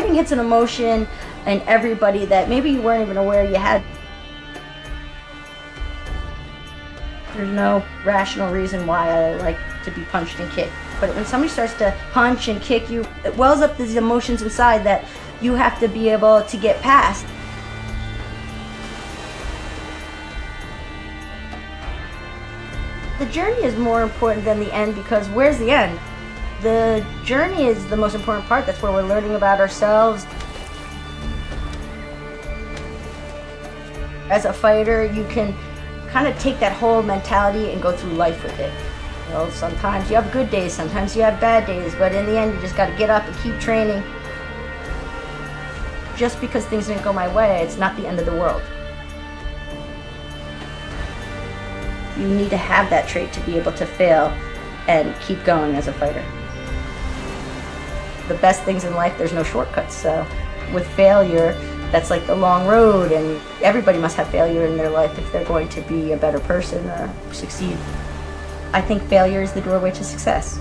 fighting hits an emotion in everybody that maybe you weren't even aware you had. There's no rational reason why I like to be punched and kicked. But when somebody starts to punch and kick you, it wells up these emotions inside that you have to be able to get past. The journey is more important than the end, because where's the end? The journey is the most important part. That's where we're learning about ourselves. As a fighter, you can kind of take that whole mentality and go through life with it. You know, sometimes you have good days, sometimes you have bad days, but in the end, you just got to get up and keep training. Just because things didn't go my way, it's not the end of the world. You need to have that trait to be able to fail and keep going as a fighter. The best things in life, there's no shortcuts, so with failure, that's like the long road, and everybody must have failure in their life if they're going to be a better person or succeed. I think failure is the doorway to success.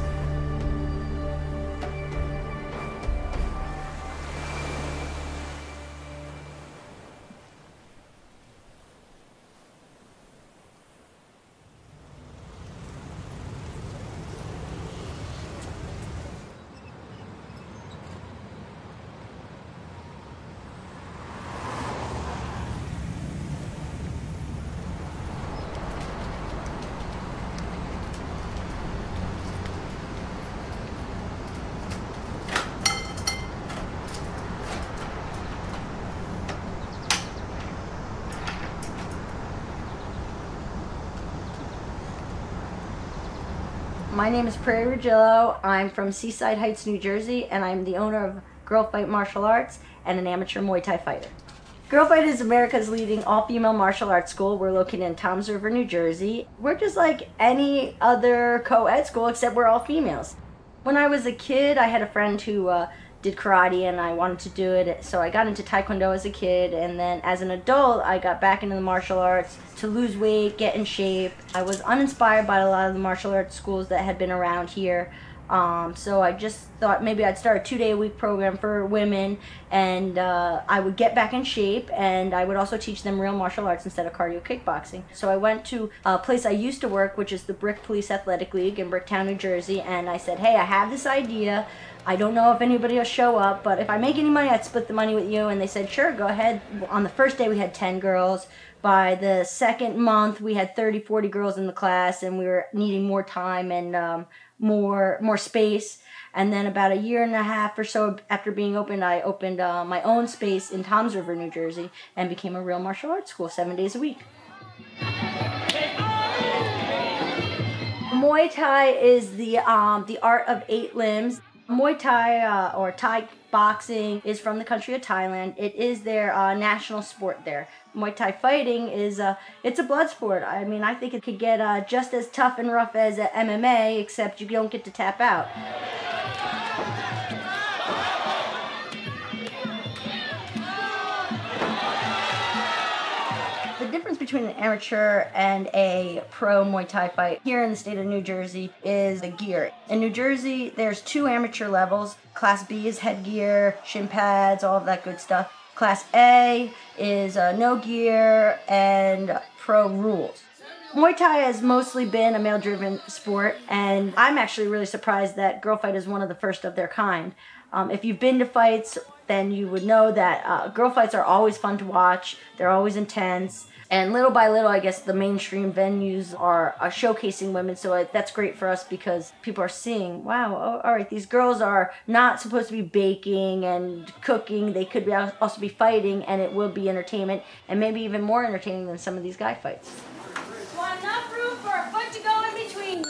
My name is Prairie Rugilo. I'm from Seaside Heights, New Jersey, and I'm the owner of Girl Fight Martial Arts and an amateur Muay Thai fighter. Girl Fight is America's leading all-female martial arts school. We're located in Toms River, New Jersey. We're just like any other co-ed school, except we're all females. When I was a kid, I had a friend who did karate, and I wanted to do it, so I got into taekwondo as a kid, and then as an adult, I got back into the martial arts to lose weight, get in shape. I was uninspired by a lot of the martial arts schools that had been around here, so I just thought maybe I'd start a two-day-a-week program for women, and I would get back in shape, and I would also teach them real martial arts instead of cardio kickboxing. So I went to a place I used to work, which is the Brick Police Athletic League in Bricktown, New Jersey, and I said, hey, I have this idea. I don't know if anybody will show up, but if I make any money, I'd split the money with you. And they said, sure, go ahead. On the first day, we had 10 girls. By the second month, we had 30, 40 girls in the class, and we were needing more time and more space. And then about a year and a half or so after being opened, I opened my own space in Toms River, New Jersey, and became a real martial arts school 7 days a week. Muay Thai is the art of 8 limbs. Muay Thai, or Thai boxing, is from the country of Thailand. It is their national sport there. Muay Thai fighting is it's a blood sport. I mean, I think it could get just as tough and rough as MMA, except you don't get to tap out. The difference between an amateur and a pro Muay Thai fight here in the state of New Jersey is the gear. In New Jersey, there's 2 amateur levels. Class B is headgear, shin pads, all of that good stuff. Class A is no gear and pro rules. Muay Thai has mostly been a male-driven sport, and I'm actually really surprised that Girl Fight is one of the first of their kind. If you've been to fights, then you would know that girl fights are always fun to watch. They're always intense. And little by little, I guess the mainstream venues are showcasing women, so that's great for us because people are seeing, wow, all right, these girls are not supposed to be baking and cooking. They could be also be fighting, and it will be entertainment, and maybe even more entertaining than some of these guy fights. Well, enough room for a foot to go in between.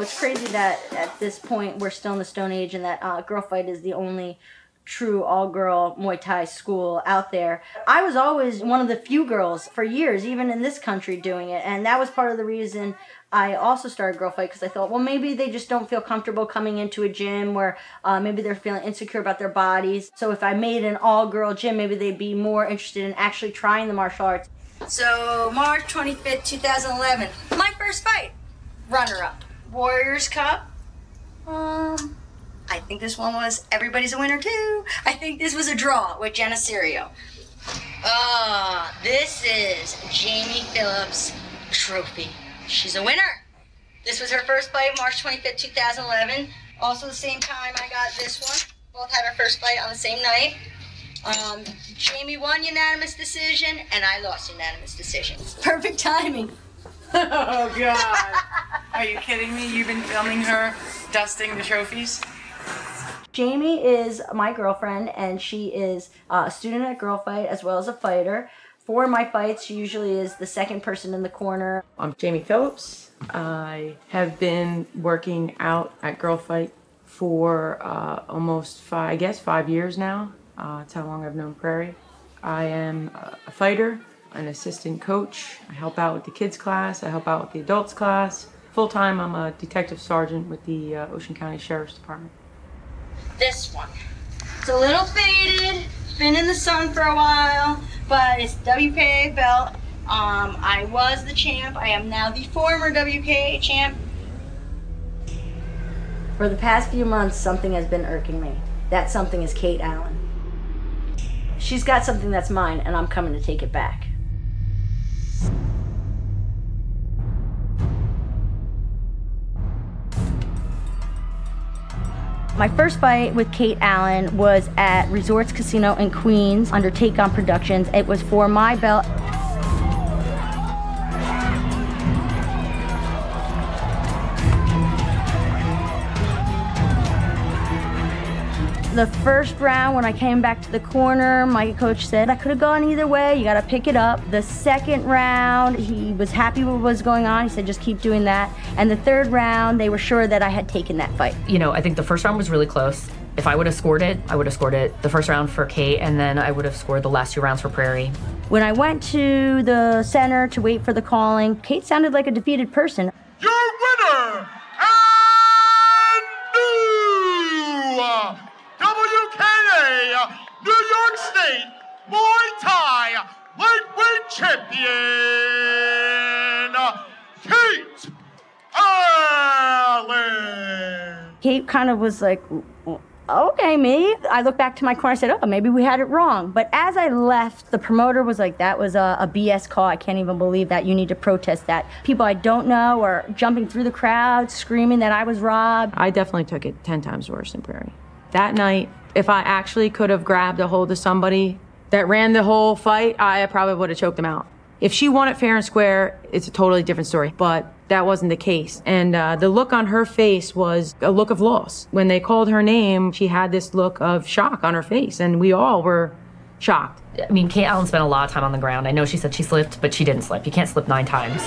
It's crazy that at this point we're still in the Stone Age and that Girl Fight is the only true all-girl Muay Thai school out there. I was always one of the few girls for years, even in this country, doing it. And that was part of the reason I also started Girl Fight, because I thought, well, maybe they just don't feel comfortable coming into a gym where maybe they're feeling insecure about their bodies. So if I made an all-girl gym, maybe they'd be more interested in actually trying the martial arts. So March 25th, 2011, my first fight, runner-up. Warriors Cup. I think this one was everybody's a winner too. I think this was a draw with Jenna Serio. This is Jamie Phillips' trophy. She's a winner. This was her first fight, March 25th, 2011. Also the same time I got this one. Both had our first fight on the same night. Jamie won unanimous decision and I lost unanimous decision. Perfect timing. Oh God. Are you kidding me? You've been filming her dusting the trophies? Jamie is my girlfriend, and she is a student at Girl Fight as well as a fighter. For my fights, she usually is the second person in the corner. I'm Jamie Phillips. I have been working out at Girl Fight for almost five years now. That's how long I've known Prairie. I am a fighter, an assistant coach. I help out with the kids class. I help out with the adults class. Full-time, I'm a detective sergeant with the Ocean County Sheriff's Department. This one. It's a little faded, been in the sun for a while, but it's WKA belt. I was the champ. I am now the former WKA champ. For the past few months, something has been irking me. That something is Kate Allen. She's got something that's mine, and I'm coming to take it back. My first fight with Kate Allen was at Resorts Casino in Queens under Take On Productions. It was for my belt. The first round, when I came back to the corner, my coach said, I could have gone either way, you gotta pick it up. The second round, he was happy with what was going on. He said, just keep doing that. And the third round, they were sure that I had taken that fight. You know, I think the first round was really close. If I would have scored it, I would have scored it the first round for Kate, and then I would have scored the last two rounds for Prairie. When I went to the center to wait for the calling, Kate sounded like a defeated person. Your winner! WKA New York State Muay Thai lightweight champion, Kate Allen. Kate kind of was like, okay, me. I looked back to my corner, I said, oh, maybe we had it wrong. But as I left, the promoter was like, that was a BS call. I can't even believe that. You need to protest that. People I don't know are jumping through the crowd, screaming that I was robbed. I definitely took it 10 times worse than Prairie. That night, if I actually could have grabbed a hold of somebody that ran the whole fight, I probably would have choked them out. If she won it fair and square, it's a totally different story, but that wasn't the case. And the look on her face was a look of loss. When they called her name, she had this look of shock on her face, and we all were shocked. I mean, Kate Allen spent a lot of time on the ground. I know she said she slipped, but she didn't slip. You can't slip 9 times.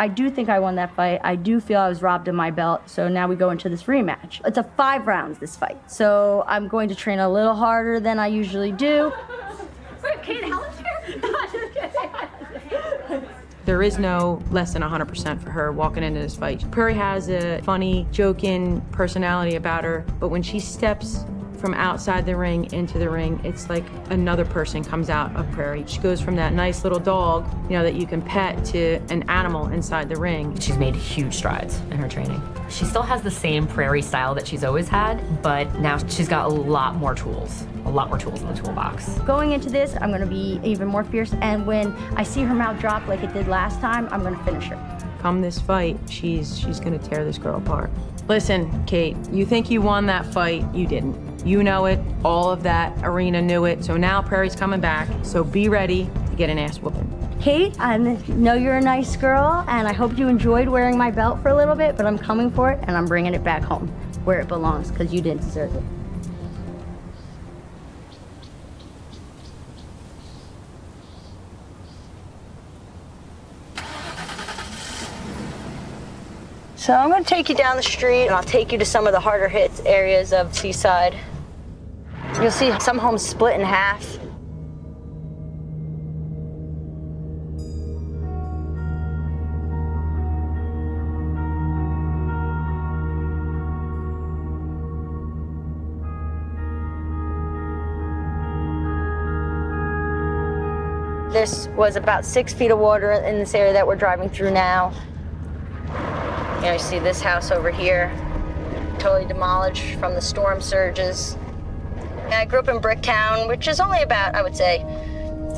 I do think I won that fight. I do feel I was robbed of my belt, so now we go into this rematch. It's a 5 rounds, this fight. So I'm going to train a little harder than I usually do. Wait, Kate Allen's here? There is no less than 100% for her walking into this fight. Prairie has a funny, joking personality about her, but when she steps from outside the ring into the ring, it's like another person comes out of Prairie. She goes from that nice little dog, you know, that you can pet to an animal inside the ring. She's made huge strides in her training. She still has the same Prairie style that she's always had, but now she's got a lot more tools in the toolbox. Going into this, I'm gonna be even more fierce, and when I see her mouth drop like it did last time, I'm gonna finish her. Come this fight, she's gonna tear this girl apart. Listen, Kate, you think you won that fight, you didn't. You know it, all of that arena knew it, so now Prairie's coming back, so be ready to get an ass whooping. Kate, I know you're a nice girl, and I hope you enjoyed wearing my belt for a little bit, but I'm coming for it, and I'm bringing it back home, where it belongs, because you didn't deserve it. So I'm gonna take you down the street and I'll take you to some of the harder hit areas of Seaside. You'll see some homes split in half. This was about 6 feet of water in this area that we're driving through now. You know, you see this house over here, totally demolished from the storm surges. And I grew up in Bricktown, which is only about, I would say,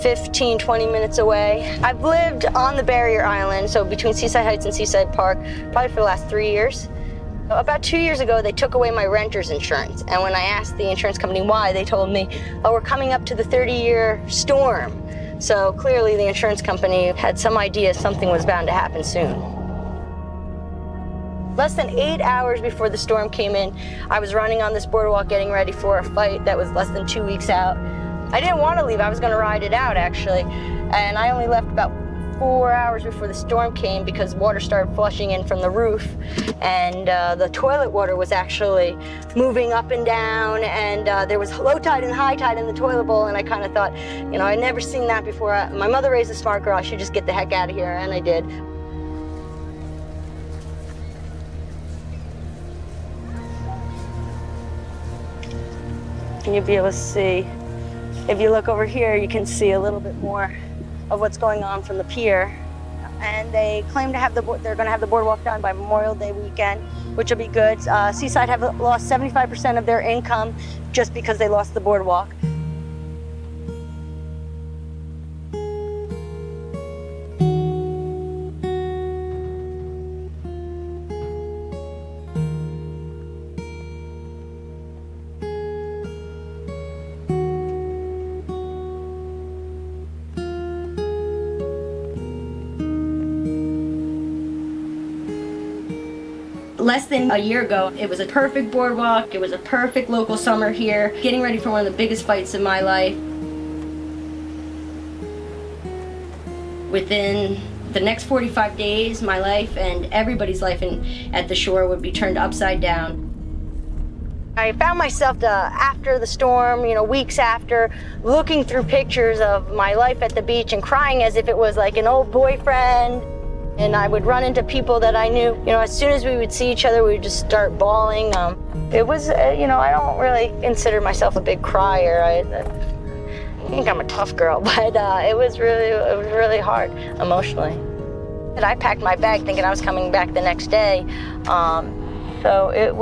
15, 20 minutes away. I've lived on the barrier island, so between Seaside Heights and Seaside Park, probably for the last 3 years. About 2 years ago, they took away my renter's insurance. And when I asked the insurance company why, they told me, oh, we're coming up to the 30-year storm. So clearly the insurance company had some idea something was bound to happen soon. Less than 8 hours before the storm came in, I was running on this boardwalk getting ready for a fight that was less than 2 weeks out. I didn't want to leave, I was going to ride it out actually. And I only left about 4 hours before the storm came because water started flushing in from the roof. And the toilet water was actually moving up and down, and there was low tide and high tide in the toilet bowl, and I kind of thought, you know, I'd never seen that before. My mother raised a smart girl, I should just get the heck out of here, and I did. You'll be able to see, if you look over here, you can see a little bit more of what's going on from the pier. And they claim to have they're gonna have the boardwalk done by Memorial Day weekend, which will be good. Seaside have lost 75% of their income just because they lost the boardwalk. Less than a year ago, it was a perfect boardwalk, it was a perfect local summer here, getting ready for one of the biggest fights of my life. Within the next 45 days, my life and everybody's life at the shore would be turned upside down. I found myself after the storm, you know, weeks after, looking through pictures of my life at the beach and crying as if it was like an old boyfriend. And I would run into people that I knew. You know, as soon as we would see each other, we would just start bawling. It was, you know, I don't really consider myself a big crier. I think I'm a tough girl, but it was really hard emotionally. And I packed my bag thinking I was coming back the next day. So it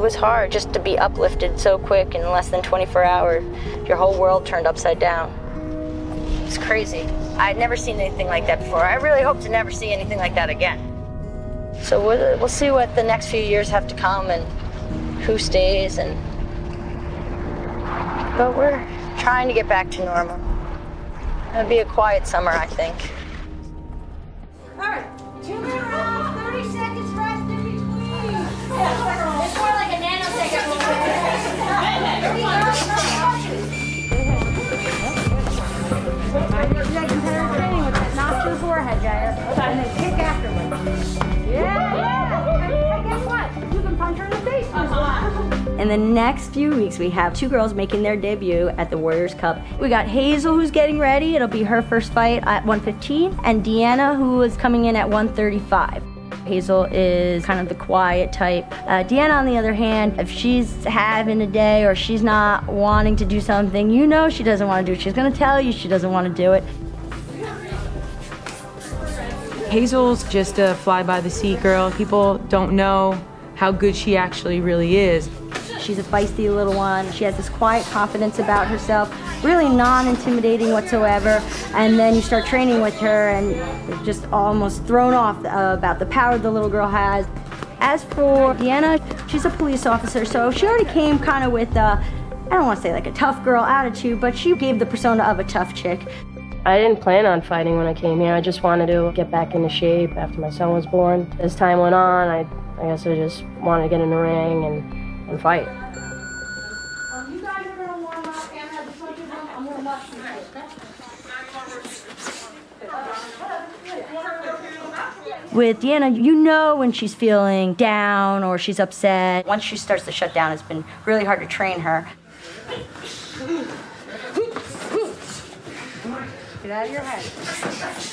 was hard just to be uplifted so quick in less than 24 hours. Your whole world turned upside down. It's crazy. I'd never seen anything like that before. I really hope to never see anything like that again. So we'll see what the next few years have to come and who stays, and but we're trying to get back to normal. It'll be a quiet summer, I think. All right, 2 minute rounds, 30 seconds rest in between. It's more like a nanosecond. Yeah, competitive training with that knock to the forehead, Jair, and then kick afterwards. Yeah! And guess what? You can punch her in the face. In the next few weeks, we have two girls making their debut at the Warriors Cup. We got Hazel, who's getting ready. It'll be her first fight at 1:15, and Deanna, who is coming in at 1:35. Hazel is kind of the quiet type. Deanna, on the other hand, if she's having a day or she's not wanting to do something, you know she doesn't want to do it. She's going to tell you she doesn't want to do it. Hazel's just a fly-by-the-seat girl. People don't know how good she actually really is. She's a feisty little one. She has this quiet confidence about herself, really non-intimidating whatsoever. And then you start training with her and you're just almost thrown off about the power the little girl has. As for Deanna, she's a police officer, so she already came kind of with a, I don't want to say like a tough girl attitude, but she gave the persona of a tough chick. I didn't plan on fighting when I came here. I just wanted to get back into shape after my son was born. As time went on, I guess I just wanted to get in the ring and fight. You guys are gonna warm up, and have the punches on. I'm gonna watch you. with Deanna, you know when she's feeling down or she's upset. Once she starts to shut down, it's been really hard to train her. Get out of your head.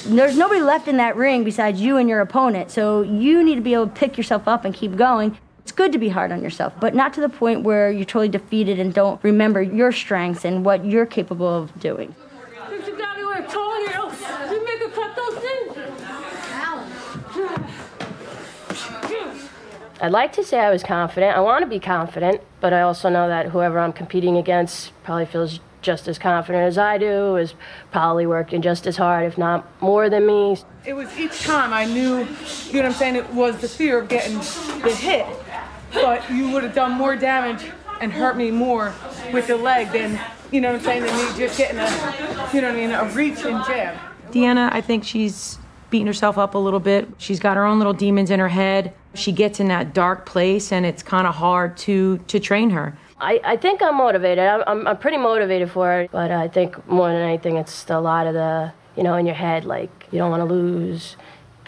There's nobody left in that ring besides you and your opponent, so you need to be able to pick yourself up and keep going. It's good to be hard on yourself, but not to the point where you're totally defeated and don't remember your strengths and what you're capable of doing. I'd like to say I was confident. I want to be confident, but I also know that whoever I'm competing against probably feels just as confident as I do, is probably working just as hard, if not more than me. It was each time I knew, you know what I'm saying, it was the fear of getting the hit, but you would have done more damage and hurt me more with the leg than, you know what I'm saying, than me just getting a, you know what I mean, a reach and jab. Deanna, I think she's beating herself up a little bit. She's got her own little demons in her head. She gets in that dark place and it's kind of hard to train her. I think I'm motivated. I'm pretty motivated for it, but I think more than anything, it's a lot of the, you know, in your head, like, you don't want to lose.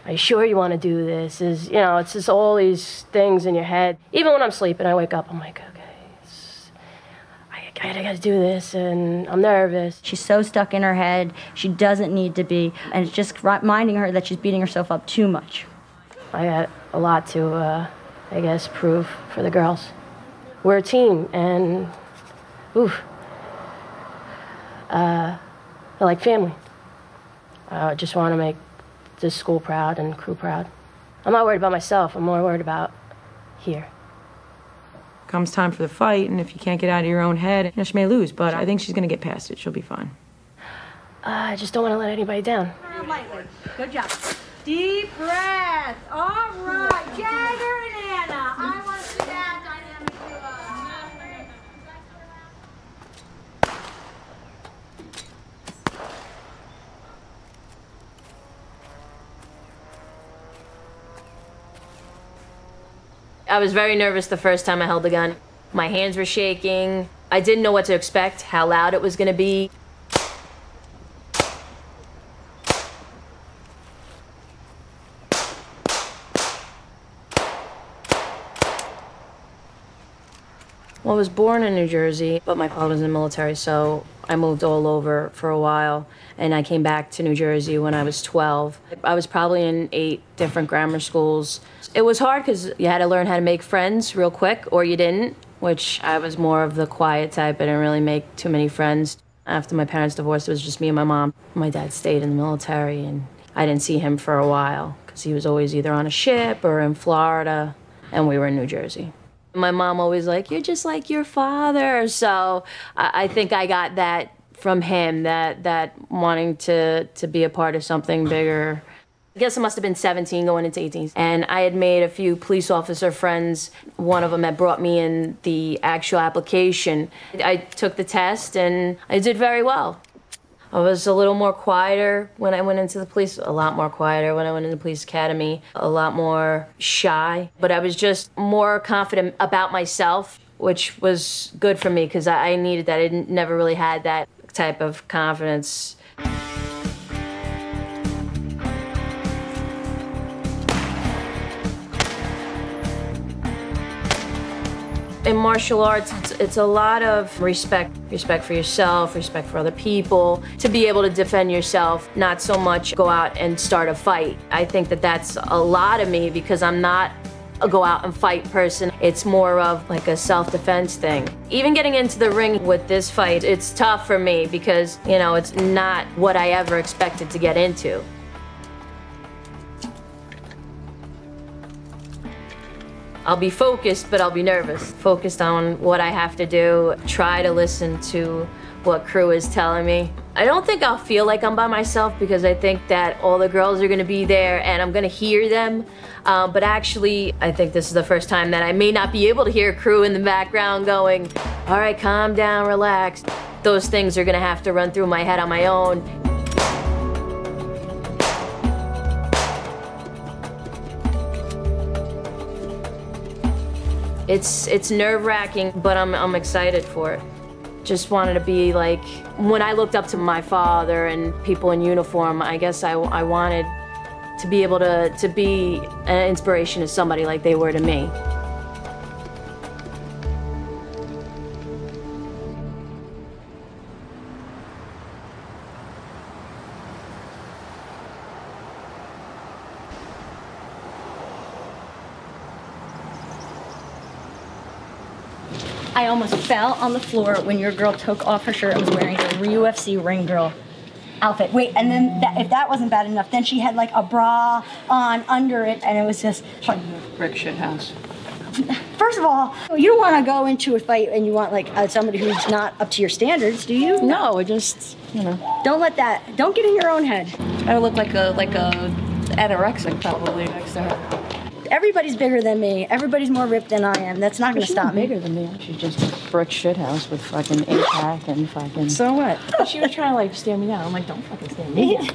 Are you sure you want to do this? Is, you know, it's just all these things in your head. Even when I'm sleeping, I wake up, I'm like, okay, I gotta do this, and I'm nervous. She's so stuck in her head. She doesn't need to be, and it's just reminding her that she's beating herself up too much. I got a lot to, I guess, prove for the girls. We're a team, and oof, they're like family. I just want to make this school proud and crew proud. I'm not worried about myself. I'm more worried about here. Comes time for the fight, and if you can't get out of your own head, you know, she may lose, but I think she's going to get past it. She'll be fine. I just don't want to let anybody down. Good job. Deep breath. All right, Jagger and Anna. I want to see that dynamic duo. I was very nervous the first time I held the gun. My hands were shaking. I didn't know what to expect, how loud it was going to be. Well, I was born in New Jersey, but my father was in the military, so I moved all over for a while, and I came back to New Jersey when I was 12. I was probably in 8 different grammar schools. It was hard because you had to learn how to make friends real quick, or you didn't, which I was more of the quiet type. I didn't really make too many friends. After my parents divorced, it was just me and my mom. My dad stayed in the military, and I didn't see him for a while because he was always either on a ship or in Florida, and we were in New Jersey. My mom always like, you're just like your father. So I think I got that from him, that wanting to be a part of something bigger. I guess I must have been 17 going into 18. And I had made a few police officer friends. One of them had brought me in the actual application. I took the test and I did very well. I was a little more quieter when I went into the police, a lot more quieter when I went into the police academy, a lot more shy, but I was just more confident about myself, which was good for me because I needed that. I never really had that type of confidence. In martial arts, it's a lot of respect. Respect for yourself, respect for other people, to be able to defend yourself, not so much go out and start a fight. I think that that's a lot of me because I'm not a go out and fight person. It's more of like a self-defense thing. Even getting into the ring with this fight, it's tough for me because, you know, it's not what I ever expected to get into. I'll be focused, but I'll be nervous. Focused on what I have to do, try to listen to what crew is telling me. I don't think I'll feel like I'm by myself because I think that all the girls are gonna be there and I'm gonna hear them. But actually, I think this is the first time that I may not be able to hear crew in the background going, all right, calm down, relax. Those things are gonna have to run through my head on my own. It's nerve-wracking, but I'm excited for it. Just wanted to be like, when I looked up to my father and people in uniform, I guess I wanted to be able to be an inspiration to somebody like they were to me. I almost fell on the floor when your girl took off her shirt and was wearing her UFC ring girl outfit. Wait, and then if that wasn't bad enough, then she had like a bra on under it, and it was just like brick shit house. First of all, you don't want to go into a fight and you want like somebody who's not up to your standards, do you? No, it just, you know. Don't let that. Don't get in your own head. I would look like a anorexic probably next to her. Everybody's bigger than me. Everybody's more ripped than I am. That's not going to stop me. She's bigger than me. She's just a brick shithouse with fucking A-pack and fucking... So what? She was trying to like stand me down. I'm like, don't fucking stand me down.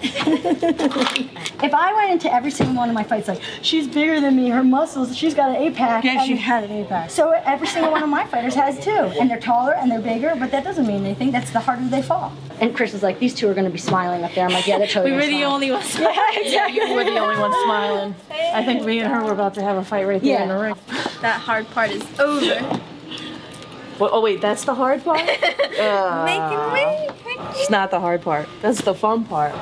If I went into every single one of my fights like, she's bigger than me, her muscles, she's got an A-pack. Yeah, she had an A-pack. So every single one of my fighters has two. And they're taller and they're bigger, but that doesn't mean anything. That's the harder they fall. And Chris was like, these two are going to be smiling up there. I'm like, yeah, they're totally smiling. We were the only ones smiling. Yeah, exactly. Yeah, you were the only ones smiling. I think me and her were about to have a fight right there in the ring. That hard part is over. Well, oh wait, that's the hard part? Making me. It's not the hard part. That's the fun part.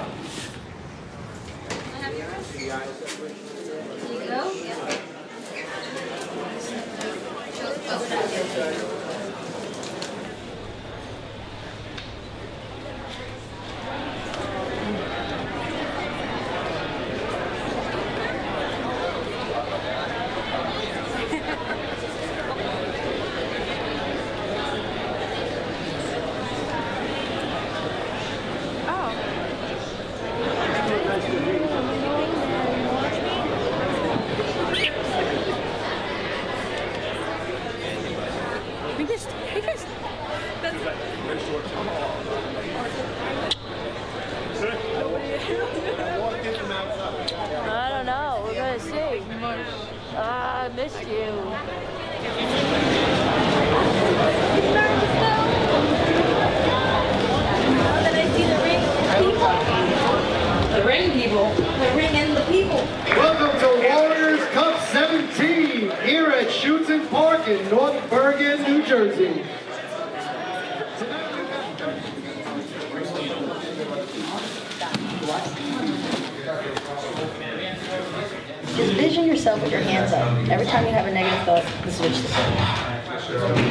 Envision yourself with your hands up. Every time you have a negative thought, you switch the thing.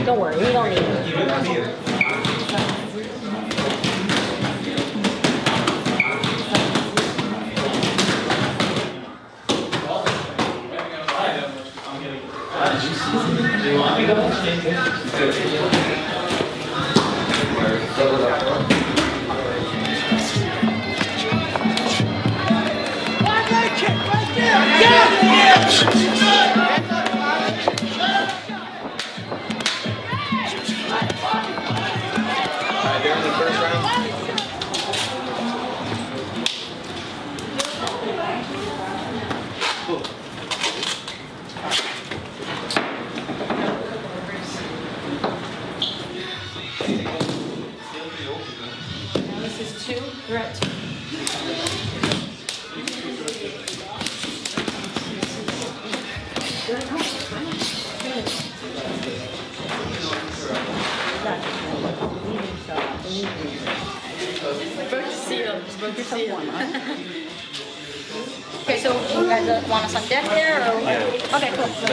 Don't worry, we don't need it. Okay, so you guys want us on deck there? Or? Okay, cool. All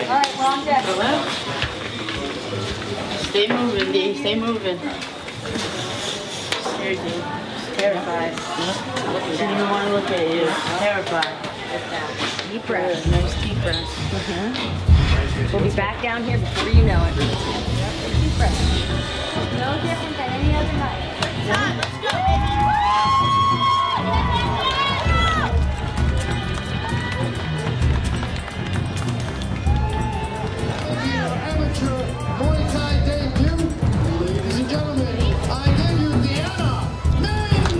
right, we're on deck. Stay moving, D. Stay moving. Scared, D. Terrified. She didn't even want to look at you. Terrified. Deep breath. Nice deep breath. We'll be back down here before you know it. Deep breath. No different than any other night. Muay Thai debut, ladies and gentlemen, I debut Deanna Mendez.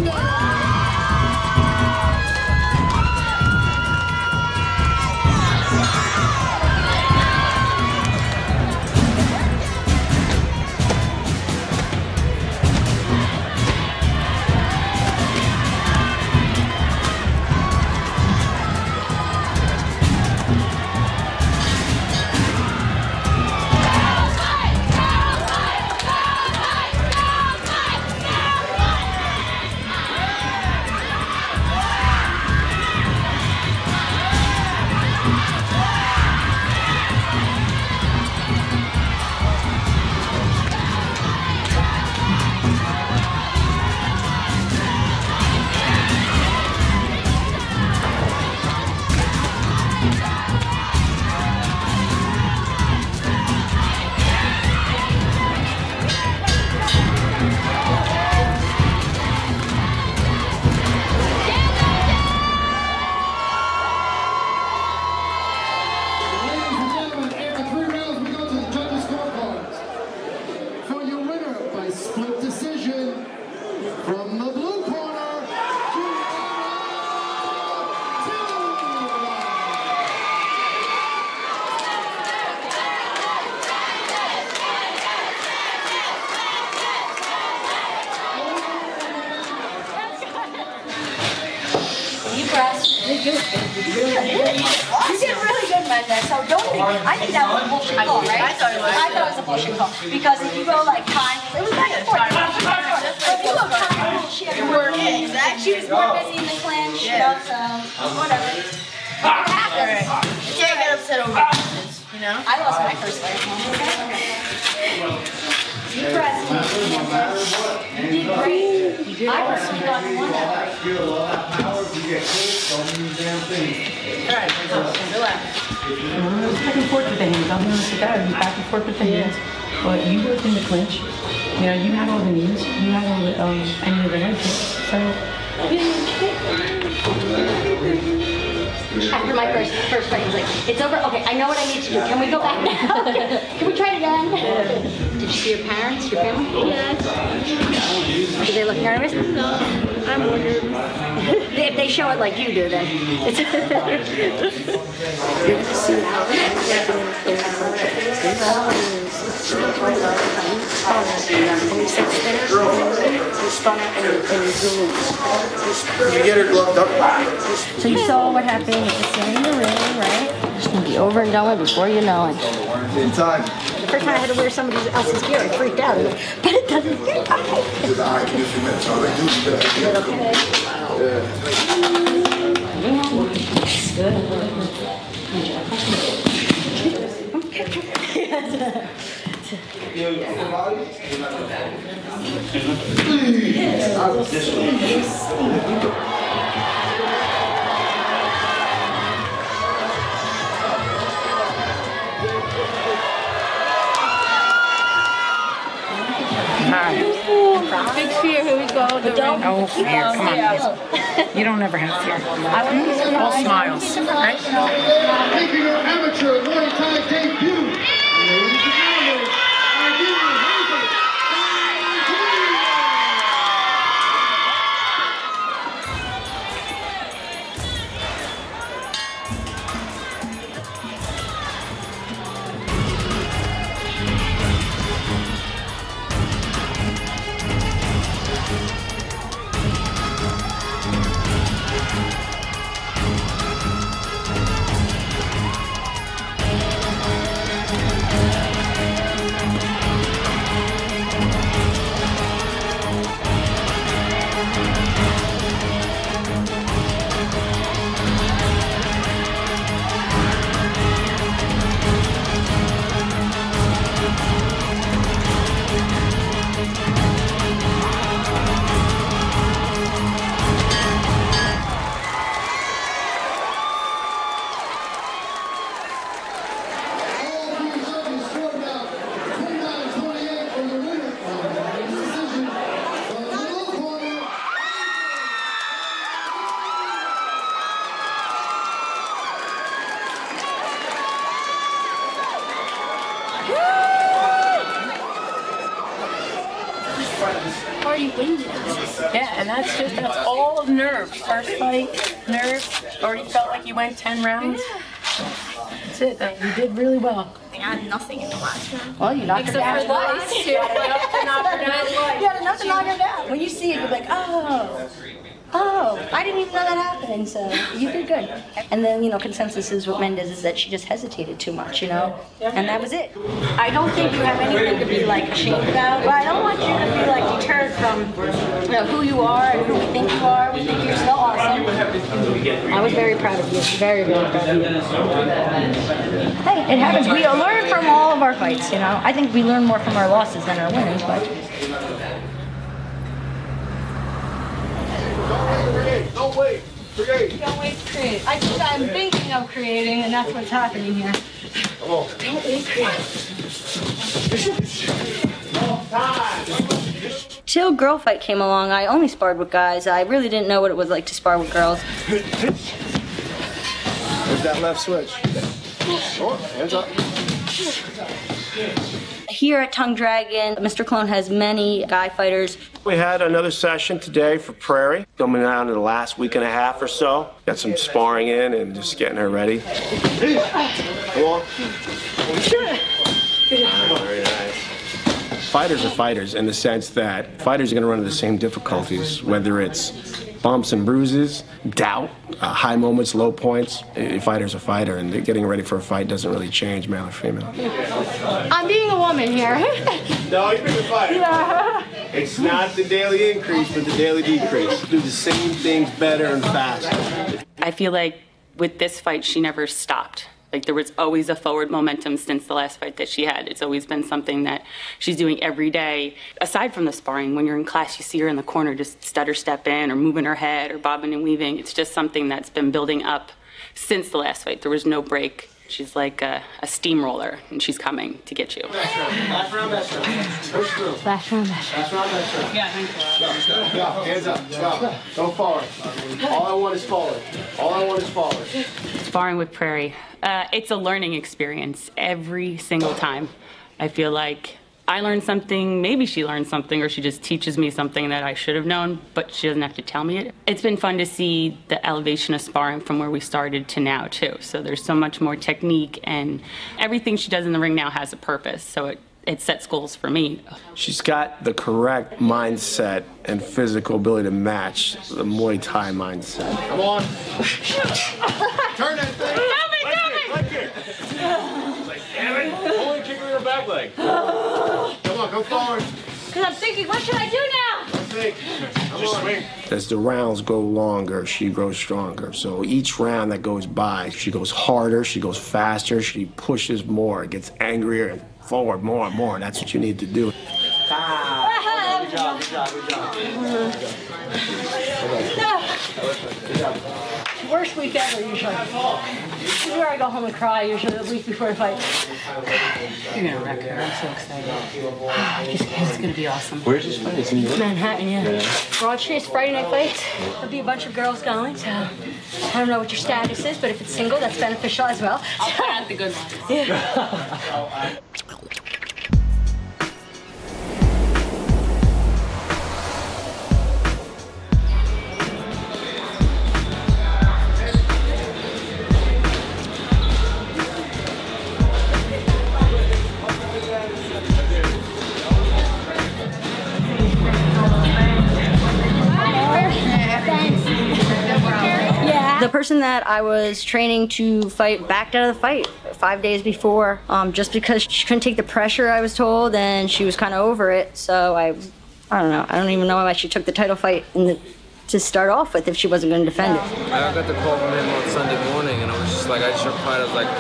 You did really good, Mendez, so don't think, I think that was a bullshit call, right? I thought it was a bullshit call, because if you go like high, it was back and forth. But if you go high, she had to work in. She was more busy in the clan, she knows, whatever. It happens. I can't get upset over this, you know? I lost my first fight. You pressed me. You did great. I personally thought you won that fight. All right, relax. Back and forth with the hands. I'll be honest with that. Back and forth with the hands. But you worked in the clinch. You know, you had all the knees. You had all the any of the head kicks. So after my first fight, he's like, "It's over. Okay, I know what I need to do. Can we go back now? Can we try it again?" Did you see your parents, your family? Yes. Do they look nervous? No, I'm more nervous. If they show it like you do, then. Did you get her gloved up? So you saw what happened with the sitting in the ring, right? Just going to be over and done with before you know it. In time. First time I had to wear somebody else's gear, I freaked out. Like, but it doesn't fit. Okay. Big fear, here we go. No fear, come on. You don't ever have fear. All smiles, right? Making her amateur Muay Thai debut. Ladies and gentlemen, our new Hazel. Went 10 rounds. Yeah. That's it. You did really well. I had nothing in the last round. Well, you knocked her down. Except for twice. You had enough to knock her down. When you see it, you're like, oh, I didn't even know that happened. So you did good. And then, you know, consensus is what Mendez is that she just hesitated too much, you know, and that was it. I don't think you have anything to be like ashamed about. But I don't want you to be like deterred from, you know, who you are and who we think you are. We think you're so awesome. I was very proud of you. Very, very proud of you. Hey, it happens. We learn from all of our fights, you know. I think we learn more from our losses than our winnings, but. Don't wait, create. Don't wait, create. I just, I'm thinking of creating, and that's what's happening here. Come on. Don't wait, create. Till Girl Fight came along, I only sparred with guys. I really didn't know what it was like to spar with girls. There's that left switch. Short, hands up. Here at Tongue Dragon, Mr. Clone has many guy fighters. We had another session today for Prairie, coming down in the last week and a half or so. Got some sparring in and just getting her ready. Come on. Very nice. Fighters are fighters in the sense that fighters are going to run into the same difficulties, whether it's bumps and bruises, doubt, high moments, low points. A fighter's a fighter, and getting ready for a fight doesn't really change male or female. I'm being a woman here. No, you're being a fighter. Yeah. It's not the daily increase, but the daily decrease. Do the same things better and faster. I feel like with this fight, she never stopped. Like, there was always a forward momentum since the last fight that she had. It's always been something that she's doing every day. Aside from the sparring, when you're in class, you see her in the corner just stutter step in or moving her head or bobbing and weaving. It's just something that's been building up since the last fight. There was no break. She's like a steamroller, and she's coming to get you. Last round, best round. Last round, best round. Hands up. Go. Don't fall. All I want is forward. All I want is forward. Sparring with Prairie. It's a learning experience every single time. I feel like I learned something, maybe she learned something, or she just teaches me something that I should have known, but she doesn't have to tell me it. It's been fun to see the elevation of sparring from where we started to now, too. So there's so much more technique, and everything she does in the ring now has a purpose, so it sets goals for me. She's got the correct mindset and physical ability to match the Muay Thai mindset. Come on. Turn that thing. Right here, right here. It's like, damn it, only kick her in her back leg. Go forward. Because I'm thinking, what should I do now? Just swing. As the rounds go longer, she grows stronger. So each round that goes by, she goes harder, she goes faster, she pushes more, gets angrier, and forward more and more. And that's what you need to do. Ah, good job, good job, good job. Good job. Worst week ever, usually. This is where I go home and cry, usually the week before a fight. You're going to wreck her. I'm so excited. It's going to be awesome. Where's this fight? It's in New York? Manhattan, yeah. Broad Street's Friday Night Fights. There'll be a bunch of girls going, so I don't know what your status is, but if it's single, that's beneficial as well. I'll put out the good ones. Yeah. Person that I was training to fight backed out of the fight 5 days before, just because she couldn't take the pressure, I was told, and she was kind of over it. So I don't know. I don't even know why she took the title fight to start off with if she wasn't going to defend it. I got the call from him on Sunday morning, and I was just like, I just replied, I was like,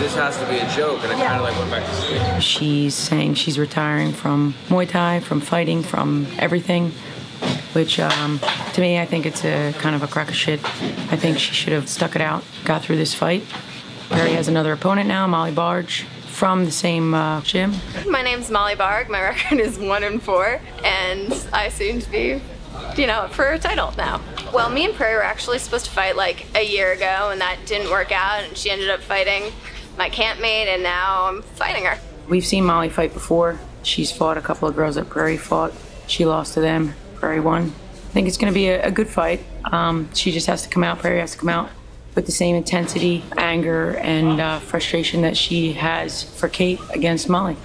this has to be a joke, and I kind of like went back to sleep. She's saying she's retiring from Muay Thai, from fighting, from everything. Which, to me, I think it's a kind of a crock of shit. I think she should have stuck it out, got through this fight. Prairie has another opponent now, Molly Barge, from the same gym. My name's Molly Barge. My record is 1-4, and I seem to be, you know, up for a title now. Well, me and Prairie were actually supposed to fight like a year ago, and that didn't work out, and she ended up fighting my campmate, and now I'm fighting her. We've seen Molly fight before. She's fought a couple of girls that Prairie fought. She lost to them. Prairie won. I think it's going to be a good fight. She just has to come out, Prairie has to come out with the same intensity, anger, and frustration that she has for Kate against Molly.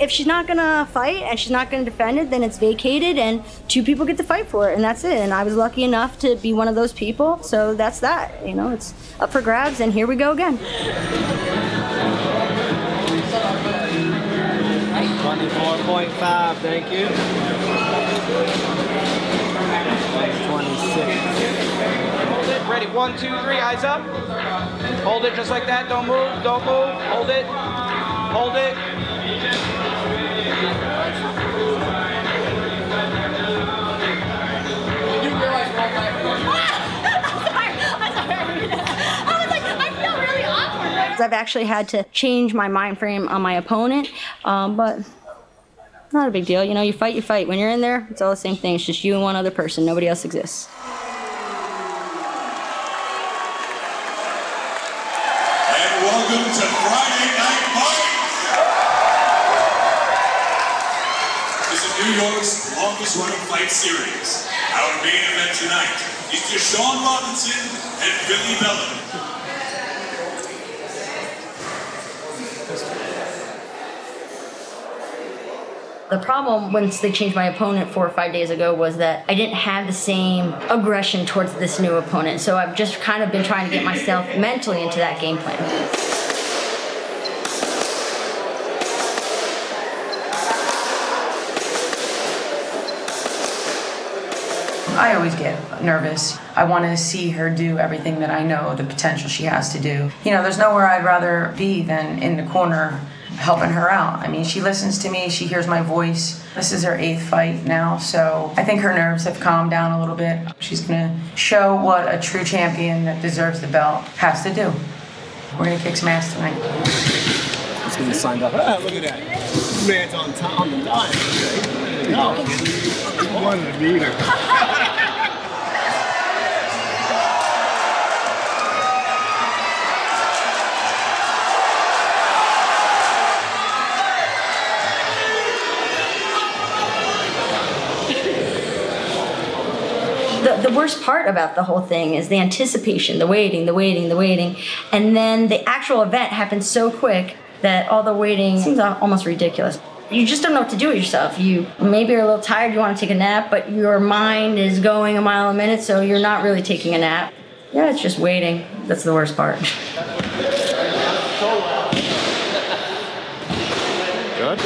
If she's not going to fight and she's not going to defend it, then it's vacated and two people get to fight for it, and that's it. And I was lucky enough to be one of those people, so that's that. You know, it's up for grabs, and here we go again. $24.5, thank you. 26. Ready, 1, 2, 3, eyes up. Hold it just like that, don't move, don't move. Hold it, hold it. You do realize we're all laughing. I'm sorry. I was like, I feel really awkward right now. I've actually had to change my mind frame on my opponent, but not a big deal. You know, you fight, you fight. When you're in there, it's all the same thing. It's just you and one other person. Nobody else exists. And welcome to Friday Night Fights! This is New York's longest-running fight series. Our main event tonight is Deshaun Robinson and Billy Bellamy. The problem once they changed my opponent 4 or 5 days ago was that I didn't have the same aggression towards this new opponent. So I've just kind of been trying to get myself mentally into that game plan. I always get nervous. I want to see her do everything that I know the potential she has to do. You know, there's nowhere I'd rather be than in the corner helping her out. I mean, she listens to me, she hears my voice. This is her 8th fight now, so I think her nerves have calmed down a little bit. She's gonna show what a true champion that deserves the belt has to do. We're gonna kick some ass tonight. Let's get this signed up. Ah, look at that. Man's on top of the line. The worst part about the whole thing is the anticipation, the waiting. And then the actual event happens so quick that all the waiting seems almost ridiculous. You just don't know what to do with yourself. You maybe you're a little tired, you want to take a nap, but your mind is going a mile a minute, so you're not really taking a nap. Yeah, it's just waiting. That's the worst part. Good.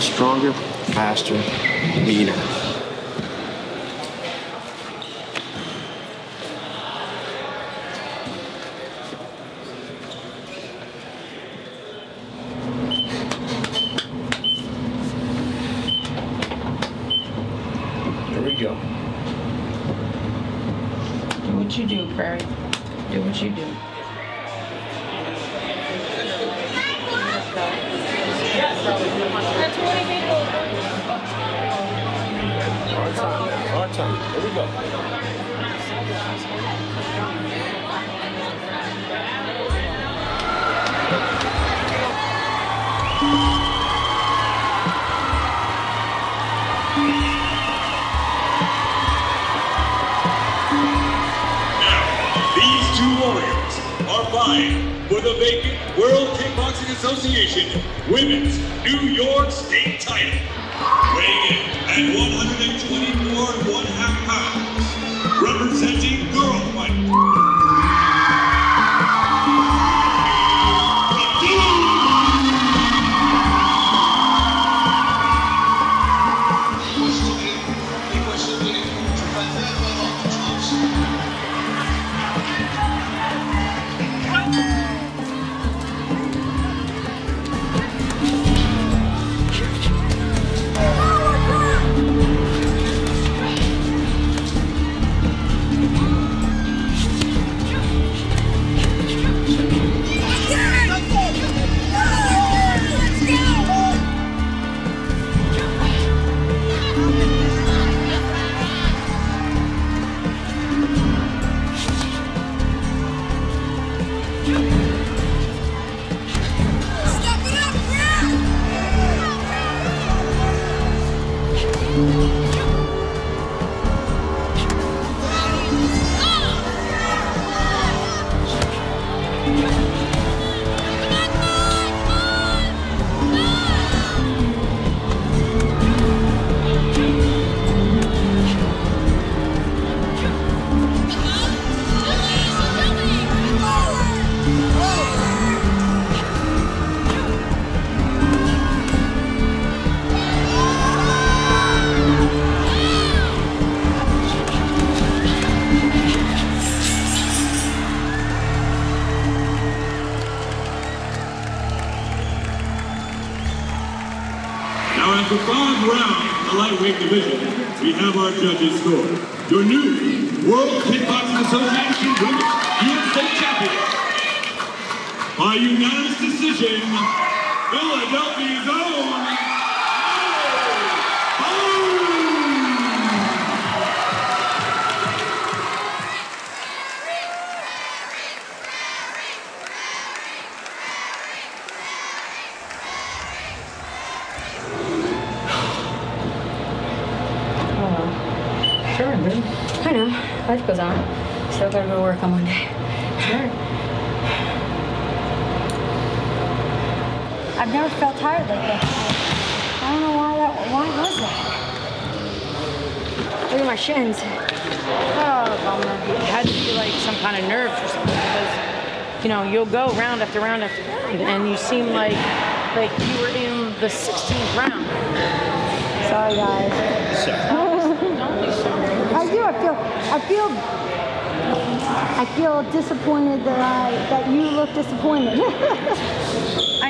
Stronger, faster, leaner. There we go. Do what you do, Prairie. Do what you do. Our time. Here we go. Now, these two warriors are vying for the vacant World Kickboxing Association Women's New York State title. Weighing in at 124.5 pounds, representing Girl Fight. Division, we have our judges score. Your new World Kickboxing Association Women's United States Champion. By unanimous decision, Philadelphia's own. remember. I know. Life goes on. Still gotta go to work on Monday. Sure. I've never felt tired like that. I don't know why was that? Look at my shins. Oh, bummer. It had to be like some kind of nerves or something because, you know, you'll go round after round after round and you seem like you were in the 16th round. Sorry, guys. Sorry. Don't be sorry. I do. I feel disappointed that you look disappointed. I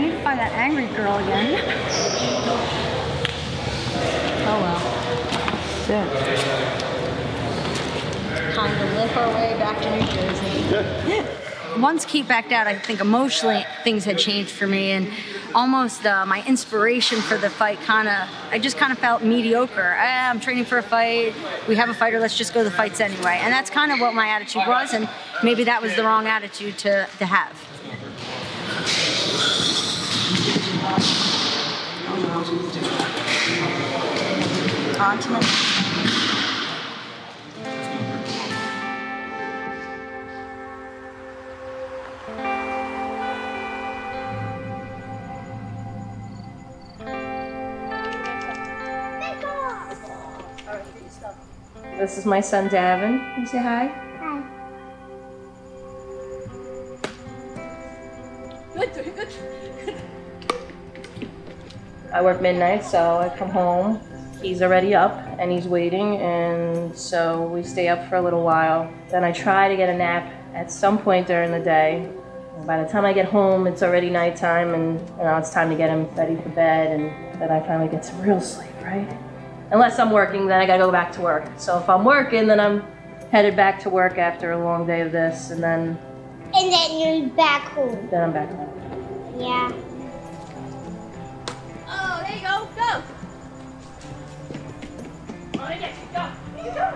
need to find that angry girl again. Oh well. Yeah. Time to lift our way back to New Jersey. Yeah. Once Kate backed out, I think emotionally things had changed for me, and almost my inspiration for the fight I just felt mediocre. I'm training for a fight, we have a fighter, let's just go to the fights anyway. And that's kind of what my attitude was, and maybe that was the wrong attitude to have. On to the This is my son, Davin. Can you say hi? Hi. Good, good. I work midnight, so I come home. He's already up and he's waiting, and so we stay up for a little while. Then I try to get a nap at some point during the day. And by the time I get home, it's already nighttime, and you know, it's time to get him ready for bed, and then I finally get some real sleep, right? Unless I'm working, then I gotta go back to work. So if I'm working, then I'm headed back to work after a long day of this, and then... And then you're back home. Then I'm back home. Yeah. Oh, there you go, go! On again, go, go!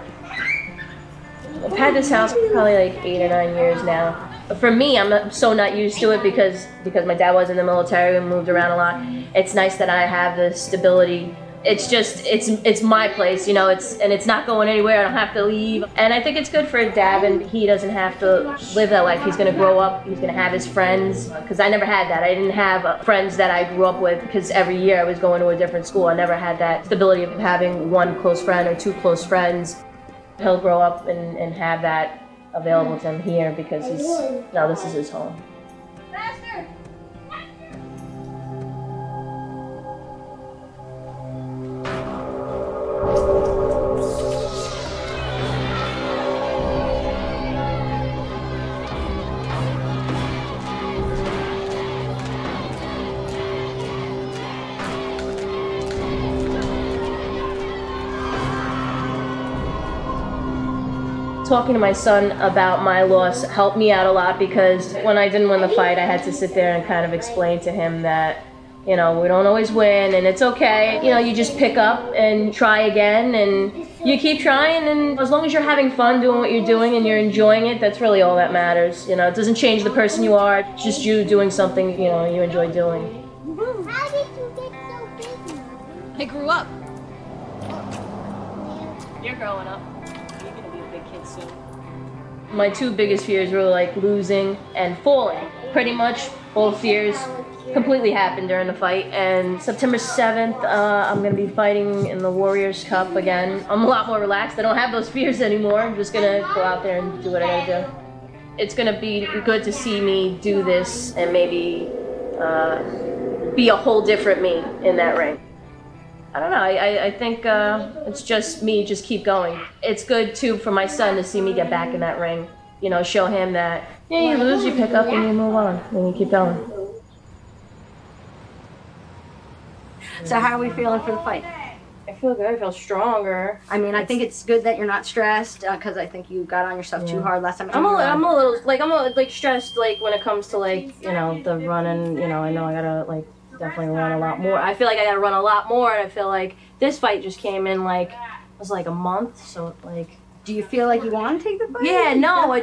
I've had this house for probably like 8 or 9 years now. For me, I'm so not used to it because my dad was in the military and moved around a lot. It's nice that I have the stability. It's just, it's my place, you know, and it's not going anywhere, I don't have to leave. And I think it's good for Davin, he doesn't have to live that life. He's gonna grow up, he's gonna have his friends, because I never had that. I didn't have friends that I grew up with, because every year I was going to a different school. I never had that stability of having one close friend or two close friends. He'll grow up and have that available to him here, because now this is his home. Faster! Talking to my son about my loss helped me out a lot, because when I didn't win the fight, I had to sit there and kind of explain to him that, you know, we don't always win and it's okay. You know, you just pick up and try again, and you keep trying, and as long as you're having fun doing what you're doing and you're enjoying it, that's really all that matters. You know, it doesn't change the person you are, it's just you doing something, you know, you enjoy doing. How did you get so big? I grew up. You're growing up. Soon. My two biggest fears were like losing and falling. Pretty much both fears completely happened during the fight. And September 7th, I'm gonna be fighting in the Warriors Cup again. I'm a lot more relaxed. I don't have those fears anymore. I'm just gonna go out there and do what I gotta do. It's gonna be good to see me do this and maybe be a whole different me in that ring. I don't know, I think it's just me, just keep going. It's good too for my son to see me get back in that ring. You know, show him that, yeah, you lose, you pick up and you move on, and you keep going. So how are we feeling for the fight? I feel good, I feel stronger. I mean, I think it's good that you're not stressed, because I think you got on yourself too hard last time. I'm a little stressed, like when it comes to like, you know, the running, you know, I know I gotta like, definitely run a lot more. I feel like I gotta run a lot more, and I feel like this fight just came in like, it was like a month, so like... Do you feel like you want to take the fight? Yeah, no, I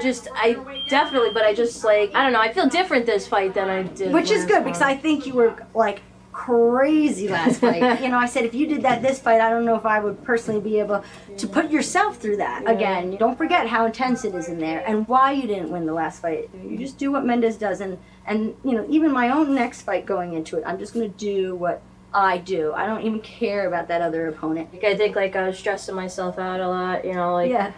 definitely, but I just like, I don't know, I feel different this fight than I did. Which is good, because I think you were like crazy last fight. You know, I said, if you did that this fight, I don't know if I would personally be able to put yourself through that again. Don't forget how intense it is in there and why you didn't win the last fight. You just do what Mendez does. And you know, even my own next fight going into it, I'm just going to do what I do. I don't even care about that other opponent. Like, I think like I was stressing myself out a lot, you know, like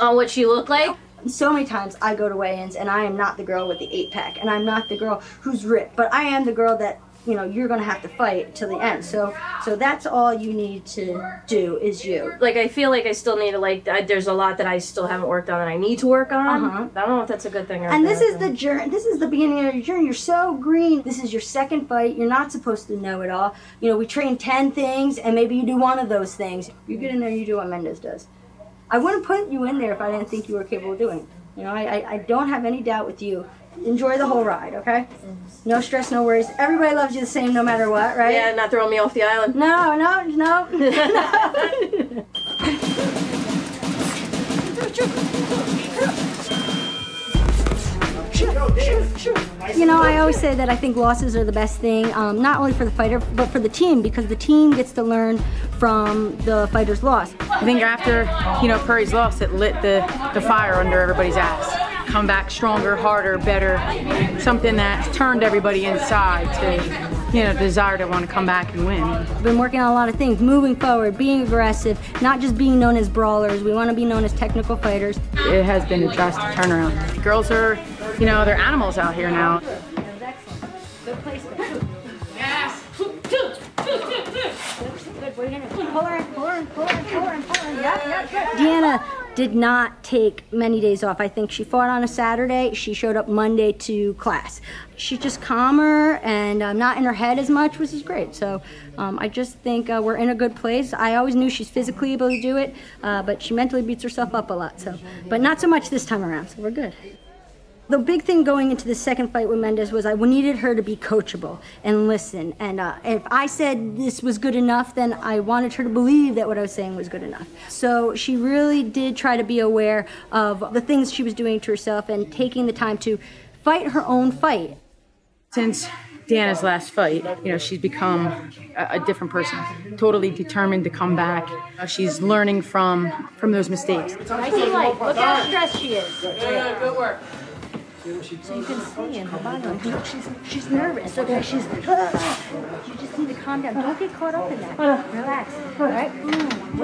on what she looked like. So many times I go to weigh-ins and I am not the girl with the 8-pack and I'm not the girl who's ripped, but I am the girl that, you know, you're going to have to fight till the end. So that's all you need to do is you. Like, I feel like I still need to, like, there's a lot that I still haven't worked on and I need to work on. I don't know if that's a good thing or and this is the journey. This is the beginning of your journey. You're so green. This is your second fight. You're not supposed to know it all. You know, we train 10 things and maybe you do one of those things. You get in there, you do what Mendez does. I wouldn't put you in there if I didn't think you were capable of doing it. You know, I don't have any doubt with you. Enjoy the whole ride, okay? No stress, no worries. Everybody loves you the same no matter what, right? Yeah, not throwing me off the island. No, no, no. No. You know, I always say that I think losses are the best thing, not only for the fighter, but for the team, because the team gets to learn from the fighter's loss. I think after, you know, Prairie's loss, it lit the fire under everybody's ass. Come back stronger, harder, better, something that turned everybody inside to, you know, desire to want to come back and win. I've been working on a lot of things, moving forward, being aggressive, not just being known as brawlers. We want to be known as technical fighters. It has been a drastic turnaround. Girls are, you know, they're animals out here now. Good placement. Yes. We're gonna pull her. Yep. Deanna did not take many days off. I think she fought on a Saturday. She showed up Monday to class. She's just calmer and not in her head as much, which is great. So I just think we're in a good place. I always knew she's physically able to do it, but she mentally beats herself up a lot. So, but not so much this time around, so we're good. The big thing going into the second fight with Mendez was I needed her to be coachable and listen. And if I said this was good enough, then I wanted her to believe that what I was saying was good enough. So she really did try to be aware of the things she was doing to herself and taking the time to fight her own fight. Since Deanna's last fight, you know, she's become a different person, totally determined to come back. She's learning from those mistakes. I see, like, look how stressed she is. Yeah, good work. So you can see in her body, like, she's nervous, okay? You just need to calm down. Don't get caught up in that. Relax, all right? Wait.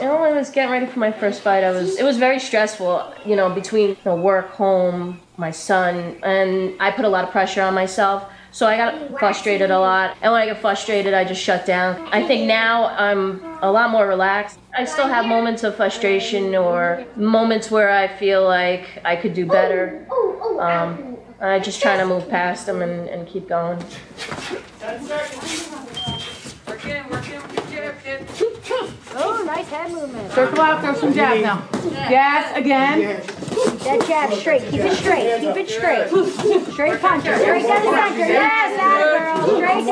And when I was getting ready for my first fight, it was very stressful, you know, between, you know, work, home, my son, and I put a lot of pressure on myself. So I got frustrated a lot, and when I get frustrated, I just shut down. I think now I'm a lot more relaxed. I still have moments of frustration or moments where I feel like I could do better. I just try to move past them and keep going. Oh, nice head movement. Circle out, throw some jab now. Yes, again. That jab, straight. Keep it straight. Keep it straight. Straight puncher. Straight down the center. Yes, that girl. Straight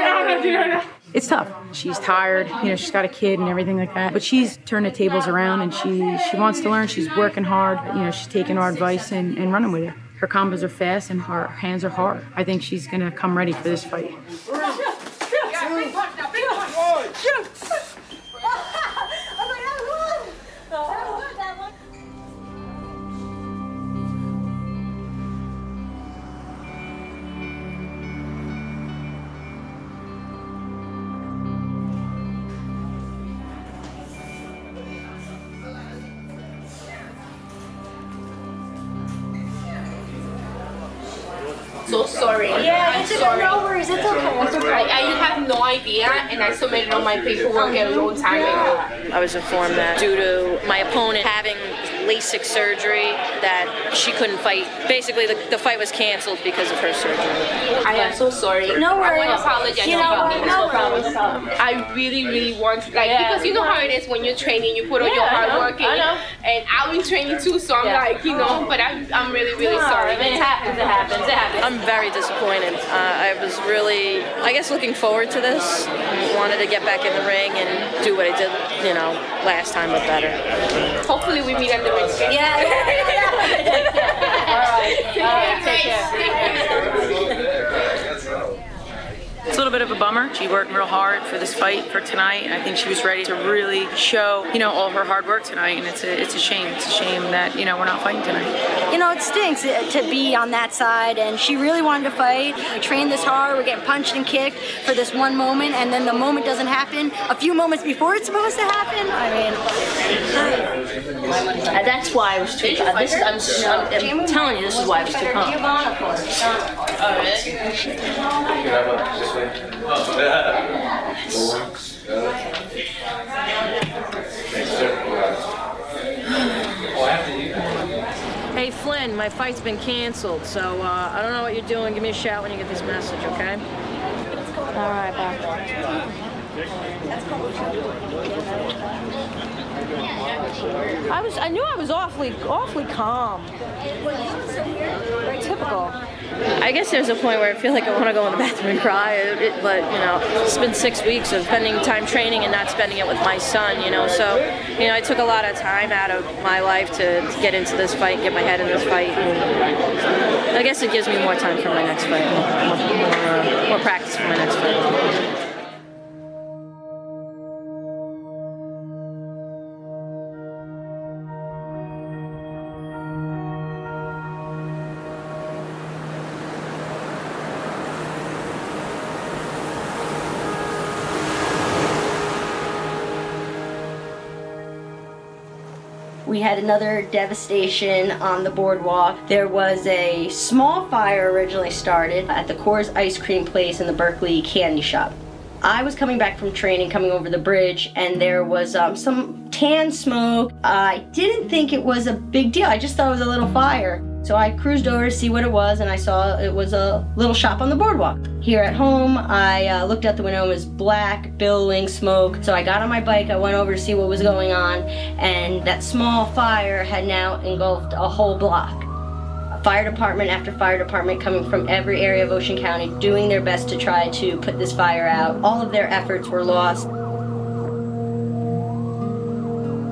down the center. It's tough. She's tired, you know, she's got a kid and everything like that. But she's turned the tables around and she wants to learn. She's working hard, you know, she's taking our advice and running with it. Her combos are fast and her hands are hard. I think she's gonna come ready for this fight. And I submitted all my paperwork a long time ago. I was informed that due to my opponent having LASIK surgery that she couldn't fight. Basically, the fight was canceled because of her surgery. I am so sorry. No worries. I want to apologize. You know, no problem. I really, really want, like, because you know how it is when you're training, you put all your hard work in. And I've been training too, so I'm like, you know, but I'm really, really sorry. I mean, it happens. I'm very disappointed. I was really, I guess, looking forward to this. I wanted to get back in the ring and do what I did, you know, last time but better. Hopefully we meet at the ring. Yeah. All right. All right. Take care. a bummer. She worked real hard for this fight for tonight, and I think she was ready to really show, you know, all her hard work tonight. And it's a shame. It's a shame that, you know, we're not fighting tonight. You know, it stinks to be on that side, and she really wanted to fight. We trained this hard. We're getting punched and kicked for this one moment, and then the moment doesn't happen a few moments before it's supposed to happen. That's why I was too. I'm telling you, this is why I was too calm. Hey Flynn, my fight's been canceled, so I don't know what you're doing. Give me a shout when you get this message, okay? All right, bye. I knew I was awfully calm. Very typical. I guess there's a point where I feel like I want to go in the bathroom and cry, but you know, it's been 6 weeks of spending time training and not spending it with my son, you know, so, you know, I took a lot of time out of my life to get into this fight, get my head in this fight, and I guess it gives me more time for my next fight, more practice for my next fight. We had another devastation on the boardwalk. There was a small fire originally started at the Coors Ice Cream Place in the Berkeley Candy Shop. I was coming back from training, coming over the bridge, and there was some tan smoke. I didn't think it was a big deal. I just thought it was a little fire. So I cruised over to see what it was, and I saw it was a little shop on the boardwalk. Here at home, I looked out the window, it was black, billowing smoke. So I got on my bike, I went over to see what was going on, and that small fire had now engulfed a whole block. Fire department after fire department coming from every area of Ocean County, doing their best to try to put this fire out. All of their efforts were lost.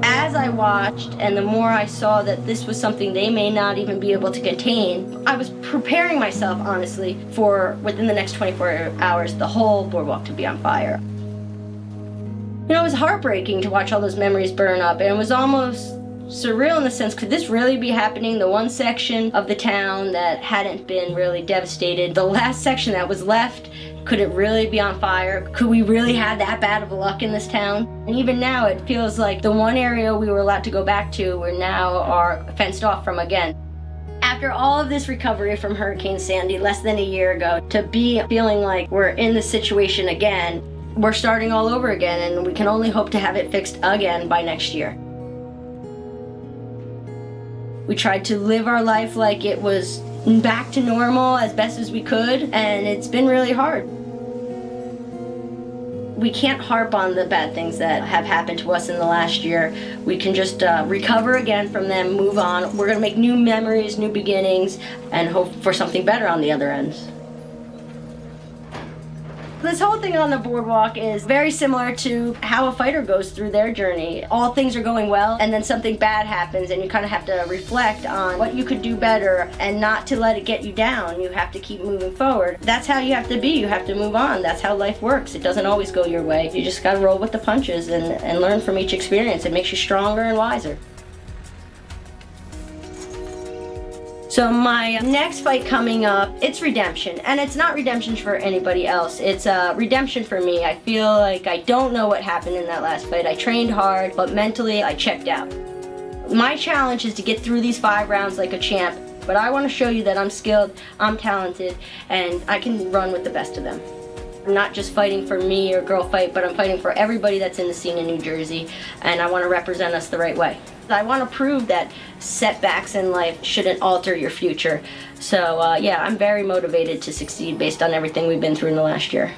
As I watched, and the more I saw that this was something they may not even be able to contain, I was preparing myself, honestly, for within the next 24 hours, the whole boardwalk to be on fire. You know, it was heartbreaking to watch all those memories burn up, and it was almost surreal in the sense, could this really be happening? The one section of the town that hadn't been really devastated, the last section that was left, could it really be on fire? Could we really have that bad of luck in this town? And even now it feels like the one area we were allowed to go back to, we now are fenced off from again. After all of this recovery from Hurricane Sandy less than a year ago, to be feeling like we're in this situation again, we're starting all over again, and we can only hope to have it fixed again by next year. We tried to live our life like it was back to normal as best as we could, and it's been really hard. We can't harp on the bad things that have happened to us in the last year. We can just recover again from them, move on. We're gonna make new memories, new beginnings, and hope for something better on the other end. This whole thing on the boardwalk is very similar to how a fighter goes through their journey. All things are going well, and then something bad happens, and you kind of have to reflect on what you could do better and not to let it get you down. You have to keep moving forward. That's how you have to be. You have to move on. That's how life works. It doesn't always go your way. You just gotta roll with the punches and learn from each experience. It makes you stronger and wiser. So my next fight coming up, it's redemption. And it's not redemption for anybody else. It's redemption for me. I feel like I don't know what happened in that last fight. I trained hard, but mentally I checked out. My challenge is to get through these 5 rounds like a champ, but I want to show you that I'm skilled, I'm talented, and I can run with the best of them. I'm not just fighting for me or Girl Fight, but I'm fighting for everybody that's in the scene in New Jersey, and I want to represent us the right way. I want to prove that setbacks in life shouldn't alter your future. So yeah, I'm very motivated to succeed based on everything we've been through in the last year.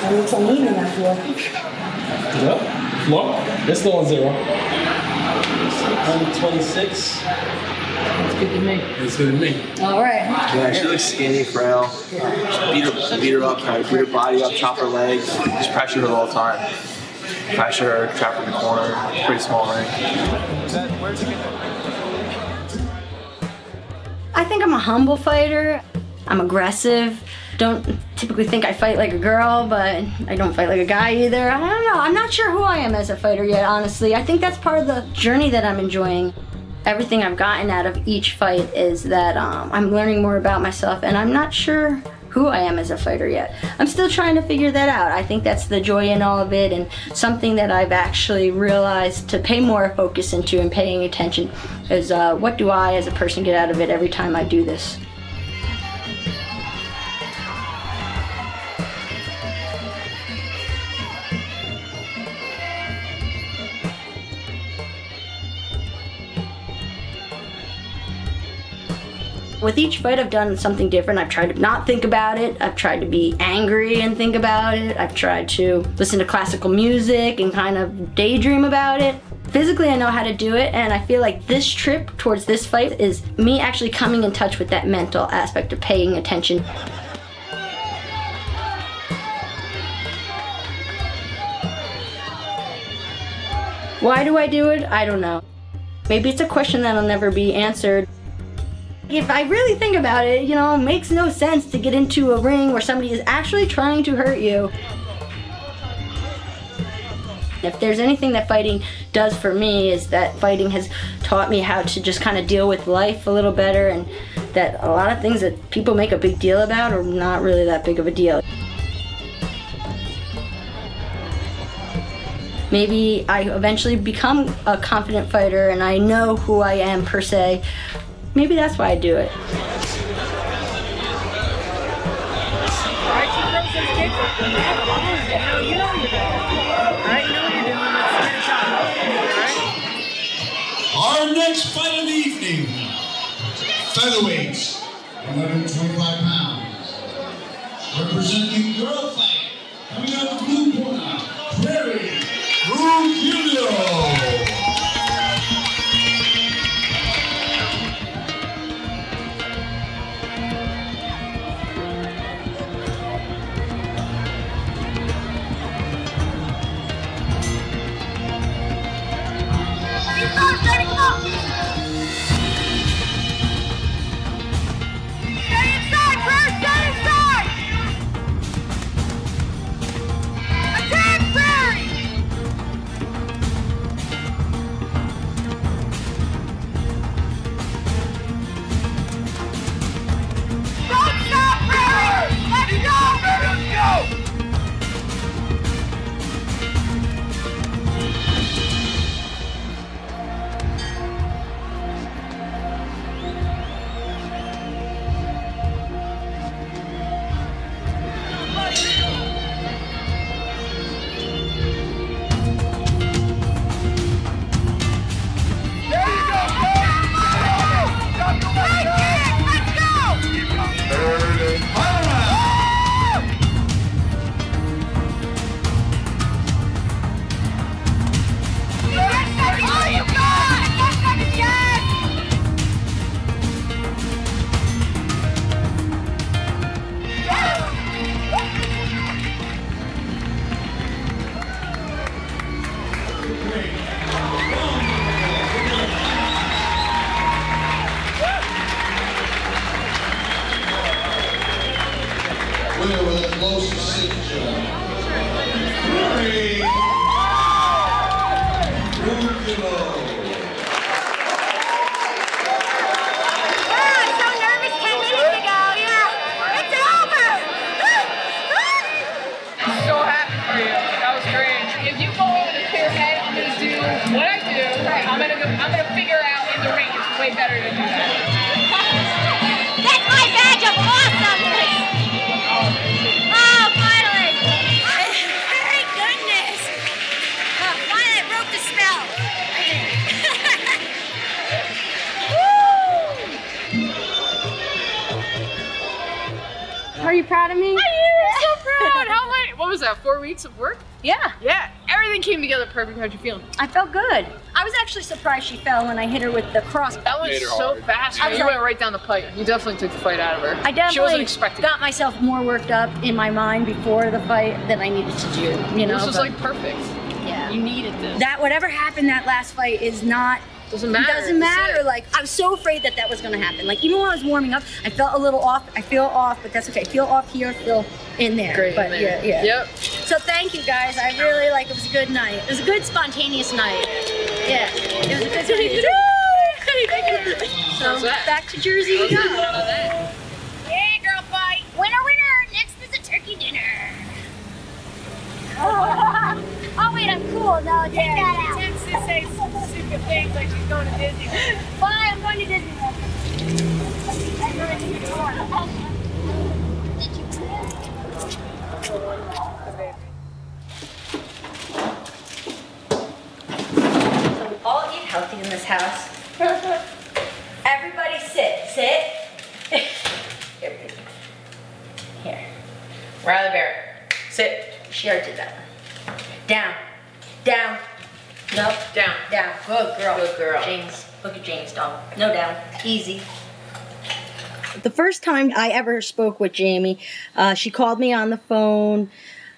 That looks uneven, I feel. Yep. Look, it's still on zero. 126. Looks good to me. Looks good to me. All right. Yeah, she looks skinny, frail. Just beat her up, kind of beat her body up, chop her legs. Just pressure her the whole time. Pressure her, trap her in the corner. Pretty small ring. I think I'm a humble fighter. I'm aggressive. Don't typically think I fight like a girl, but I don't fight like a guy either. I don't know. I'm not sure who I am as a fighter yet, honestly. I think that's part of the journey that I'm enjoying. Everything I've gotten out of each fight is that I'm learning more about myself, and I'm not sure who I am as a fighter yet. I'm still trying to figure that out. I think that's the joy in all of it, and something that I've actually realized to pay more focus into and paying attention is what do I as a person get out of it every time I do this? With each fight, I've done something different. I've tried to not think about it. I've tried to be angry and think about it. I've tried to listen to classical music and kind of daydream about it. Physically, I know how to do it, and I feel like this trip towards this fight is me actually coming in touch with that mental aspect of paying attention. Why do I do it? I don't know. Maybe it's a question that'll never be answered. If I really think about it, you know, it makes no sense to get into a ring where somebody is actually trying to hurt you. If there's anything that fighting does for me, is that fighting has taught me how to just kind of deal with life a little better, and that a lot of things that people make a big deal about are not really that big of a deal. Maybe I eventually become a confident fighter and I know who I am per se. Maybe that's why I do it. Our next fight of the evening, featherweights, 125 pounds, representing Girl Fight, coming out of Blue Corner, Prairie Rugilo. Of work? Yeah. Yeah. Everything came together perfect. How'd you feel? I felt good. I I was actually surprised she fell when I hit her with the crossbow. That was so fast. You went right down the pipe. You definitely took the fight out of her. I definitely got myself more worked up in my mind before the fight than I needed to do. You know, this was like perfect. Yeah. You needed this. That whatever happened that last fight is not. Doesn't matter. Doesn't matter. Like, I was so afraid that that was going to happen. Like, even when I was warming up, I felt a little off. I feel off, but that's okay. I feel off here, feel in there. Great. But yeah, yeah. Yep. So thank you guys. I really like. It was a good night. It was a good spontaneous night. Yeah. It was a good spontaneous night. So back to Jersey we go. Yeah, girl fight. Winner, winner. Next is a turkey dinner. Oh wait, I'm cool. No, take that out. Say stupid things like she's going to Disney. Well, I'm going to Disney. I'm going to Disney. So we all eat healthy in this house. Everybody sit. Sit. Here. Riley Barrett. Sit. She already did that one. Down. Down. Nope. Down. Down. Good girl. Good girl. James. Look at James, dog. No down. Easy. The first time I ever spoke with Jamie, she called me on the phone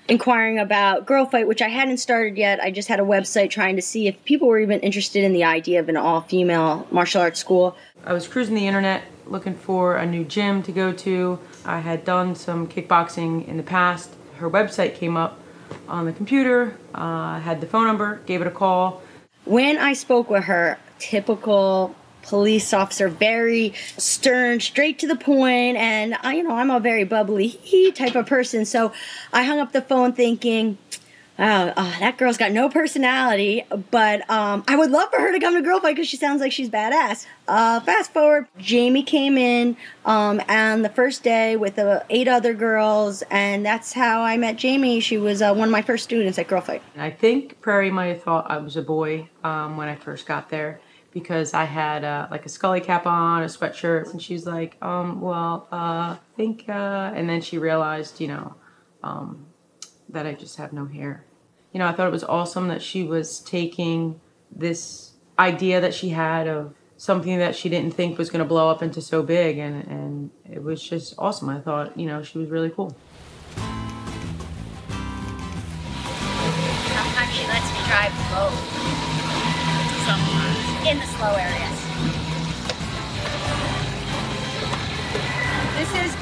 inquiring about Girl Fight, which I hadn't started yet. I just had a website trying to see if people were even interested in the idea of an all-female martial arts school. I was cruising the internet looking for a new gym to go to. I had done some kickboxing in the past. Her website came up on the computer, had the phone number, gave it a call. When I spoke with her, typical police officer, very stern, straight to the point, and I, you know, I'm a very bubbly type of person, so I hung up the phone thinking, wow, that girl's got no personality, but I would love for her to come to Girl Fight because she sounds like she's badass. Fast forward, Jamie came in on the first day with 8 other girls, and that's how I met Jamie. She was one of my first students at Girl Fight. I think Prairie might have thought I was a boy when I first got there because I had like a Scully cap on, a sweatshirt, and she's like, well, I think, and then she realized, you know, that I just have no hair. You know, I thought it was awesome that she was taking this idea that she had of something that she didn't think was going to blow up into so big, and it was just awesome. I thought, you know, she was really cool. Sometimes she lets me drive low. Sometimes. In the slow areas. This is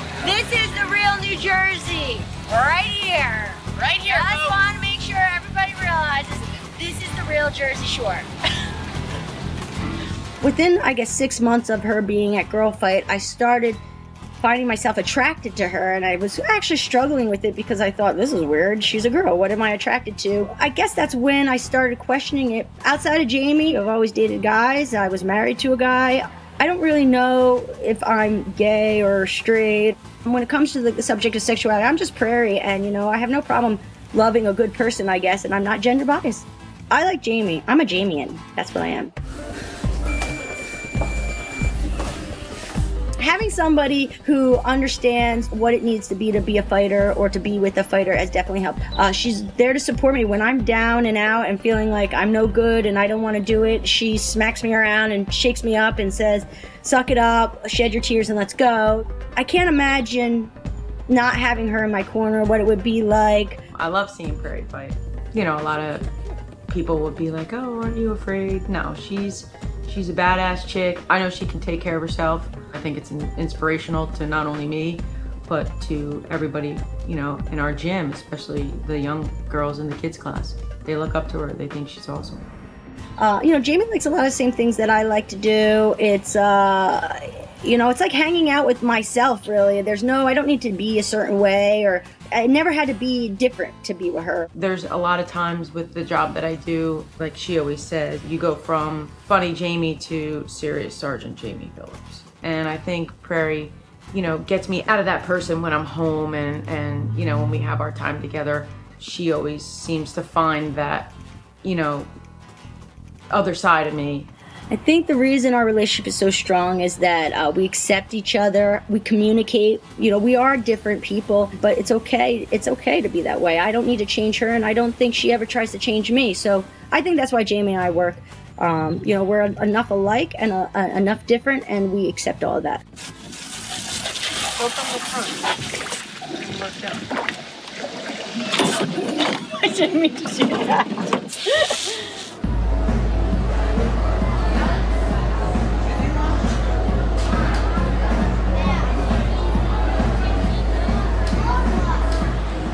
the real New Jersey. Right here. Right here. I just want to make sure everybody realizes this is the real Jersey Shore. Within, I guess, 6 months of her being at Girl Fight, I started finding myself attracted to her, and I was actually struggling with it because I thought, this is weird, she's a girl, what am I attracted to? I guess that's when I started questioning it. Outside of Jamie, I've always dated guys, I was married to a guy. I don't really know if I'm gay or straight. When it comes to the subject of sexuality, I'm just Prairie, and you know, I have no problem loving a good person, I guess, and I'm not gender biased. I like Jamie. I'm a Jamian. That's what I am. Having somebody who understands what it needs to be a fighter or to be with a fighter has definitely helped. She's there to support me when I'm down and out and feeling like I'm no good and I don't want to do it. She smacks me around and shakes me up and says, suck it up, shed your tears and let's go. I can't imagine not having her in my corner, what it would be like. I love seeing Prairie fight. You know, a lot of people would be like, oh, aren't you afraid? No, she's a badass chick. I know she can take care of herself. I think it's inspirational to not only me, but to everybody, you know, in our gym, especially the young girls in the kids class. They look up to her, they think she's awesome. You know, Jamie likes a lot of the same things that I like to do. It's, you know, it's like hanging out with myself, really. There's no, I don't need to be a certain way, or I never had to be different to be with her. There's a lot of times with the job that I do, like she always says, you go from funny Jamie to serious Sergeant Jamie Phillips. And I think Prairie, you know, gets me out of that person when I'm home and you know, when we have our time together, she always seems to find that, you know, other side of me. I think the reason our relationship is so strong is that we accept each other, we communicate, you know, we are different people, but it's okay to be that way. I don't need to change her and I don't think she ever tries to change me. So I think that's why Jamie and I work You know, we're enough alike and enough different, and we accept all of that. Go from the front. Look down. I didn't mean to do that.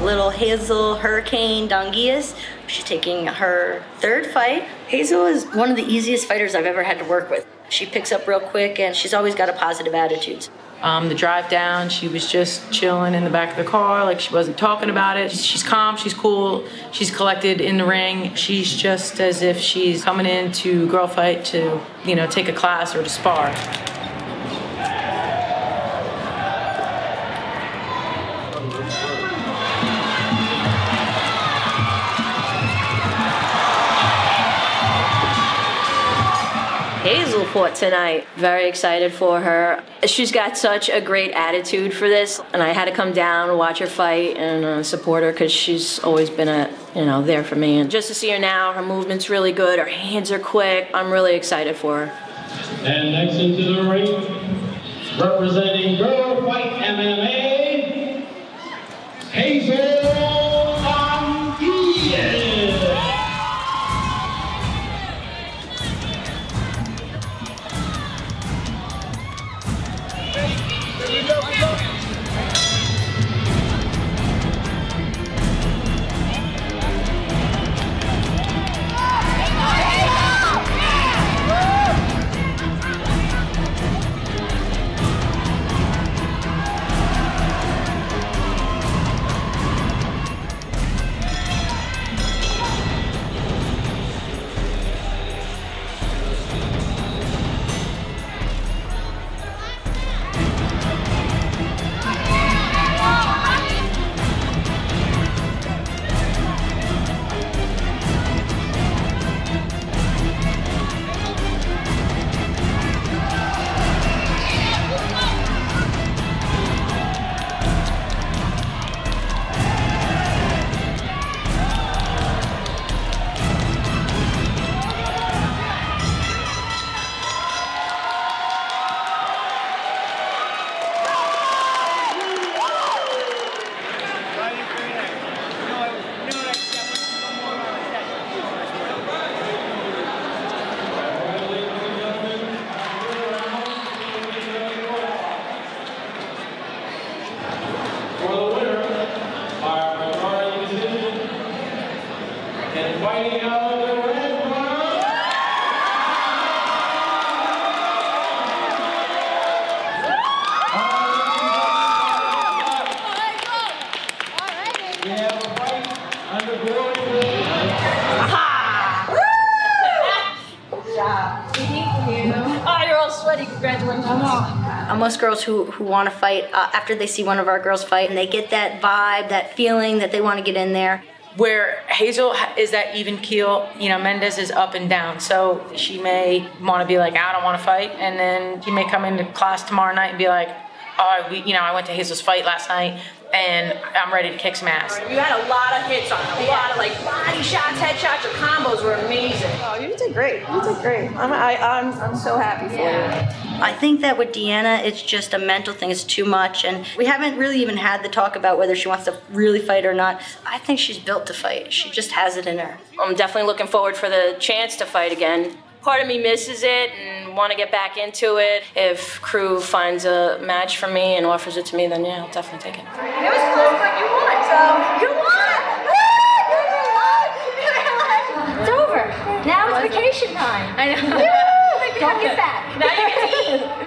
Little Hazel Hurricane Dongias. She's taking her third fight. Hazel is one of the easiest fighters I've ever had to work with. She picks up real quick, and she's always got a positive attitude. The drive down, she was just chilling in the back of the car, like she wasn't talking about it. She's calm, she's cool, she's collected in the ring. She's just as if she's coming in to Girl Fight to, you know, take a class or to spar. Hazel fought tonight. Very excited for her. She's got such a great attitude for this, and I had to come down, watch her fight, and support her because she's always been there for me. And just to see her now, her movement's really good. Her hands are quick. I'm really excited for her. And next into the ring, representing Girl Fight MMA, Hazel. Most girls who want to fight, after they see one of our girls fight, and they get that vibe, that feeling that they want to get in there. Where Hazel is that even keel, you know, Mendez is up and down. So she may want to be like, I don't want to fight. And then she may come into class tomorrow night and be like, oh, I went to Hazel's fight last night and I'm ready to kick some ass. You had a lot of hits on her, a lot of like body shots, head shots, your combos were amazing. Oh, you did great, you did great. I'm so happy for you. I think that with Deanna, it's just a mental thing, it's too much, and we haven't really even had the talk about whether she wants to really fight or not. I think she's built to fight, she just has it in her. I'm definitely looking forward for the chance to fight again. Part of me misses it and want to get back into it. If crew finds a match for me and offers it to me, then yeah, I'll definitely take it. It was close, but you won, so you won! It's over. Now it's vacation time. I know. Woo! Now you get back. Now you get to eat.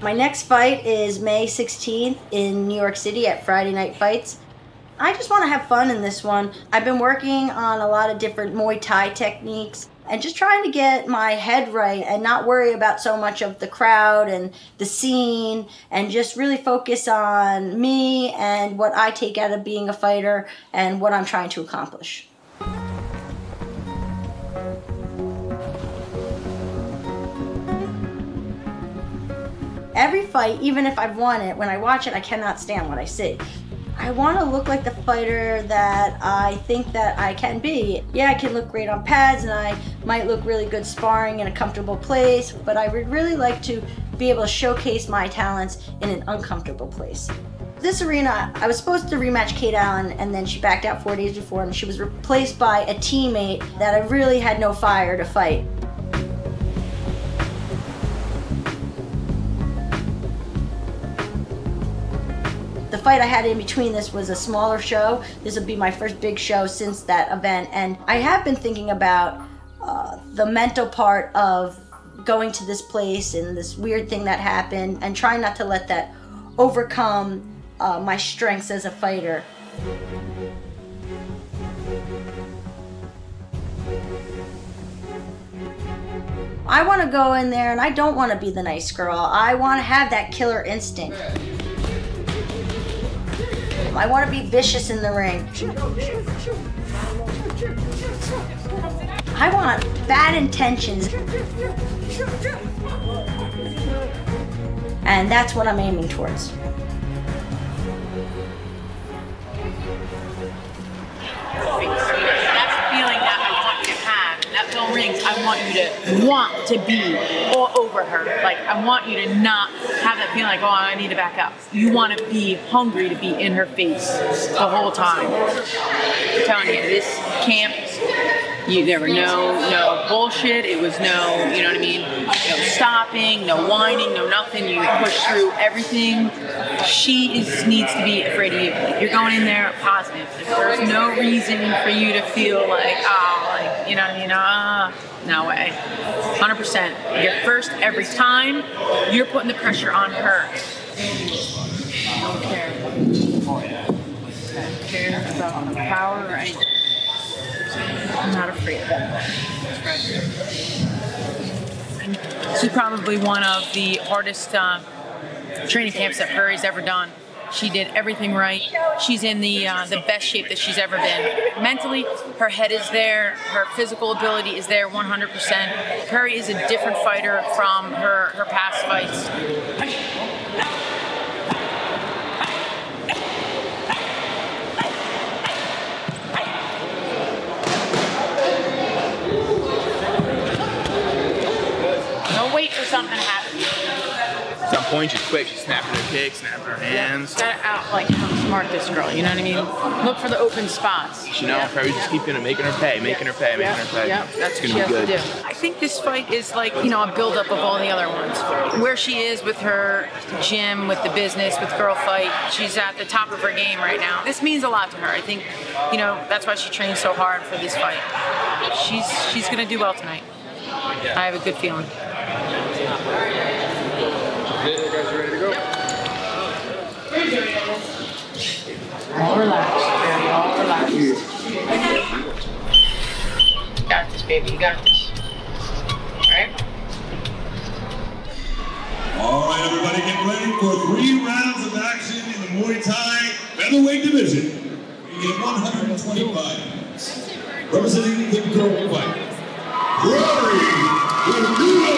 My next fight is May 16th in New York City at Friday Night Fights. I just want to have fun in this one. I've been working on a lot of different Muay Thai techniques and just trying to get my head right and not worry about so much of the crowd and the scene and just really focus on me and what I take out of being a fighter and what I'm trying to accomplish. fight, even if I've won it, when I watch it, I cannot stand what I see. I want to look like the fighter that I think that I can be. Yeah, I can look great on pads and I might look really good sparring in a comfortable place, but I would really like to be able to showcase my talents in an uncomfortable place. This arena, I was supposed to rematch Kate Allen and then she backed out 4 days before and she was replaced by a teammate that I really had no fire to fight. The fight I had in between this was a smaller show. This would be my first big show since that event, and I have been thinking about the mental part of going to this place and this weird thing that happened and trying not to let that overcome my strengths as a fighter. I want to go in there and I don't want to be the nice girl. I want to have that killer instinct. I want to be vicious in the ring. I want bad intentions. And that's what I'm aiming towards. That's the feeling that I want to have. That bell rings, I want to be all over her. Like, I want you to not have that feeling like, oh, I need to back up. You want to be hungry to be in her face the whole time. I'm telling you, this camp, you never know, no bullshit. It was no, you know what I mean? No stopping, no whining, no nothing. You push through everything. She needs to be afraid of you. You're going in there positive. There's no reason for you to feel like, oh, like, you know what I mean? No way. 100%. You're first every time. You're putting the pressure on her. I don't care. I don't care about the power or anything. I'm not afraid of that. She's probably one of the hardest training camps that Prairie's ever done. She did everything right. She's in the best shape that she's ever been. Mentally, her head is there. Her physical ability is there 100%. Prairie is a different fighter from her past fights. Wait for something to happen. At some point, she's quick. She's snapping her kicks, snapping her hands. Got to out like how smart this girl. You know what I mean? Look for the open spots. She knows. Probably just keep making her pay, making her pay, making her pay. Yep. That's gonna be good. I think this fight is like, you know, a buildup of all the other ones. Where she is with her gym, with the business, with Girl Fight, she's at the top of her game right now. This means a lot to her. I think, you know, that's why she trained so hard for this fight. She's gonna do well tonight. I have a good feeling. You guys ready to go? All relaxed. You got this, baby. You got this. All right? All right, everybody, get ready for 3 rounds of action in the Muay Thai featherweight division. You get 125 minutes. Representing the Girl Fight, Prairie Rugilo.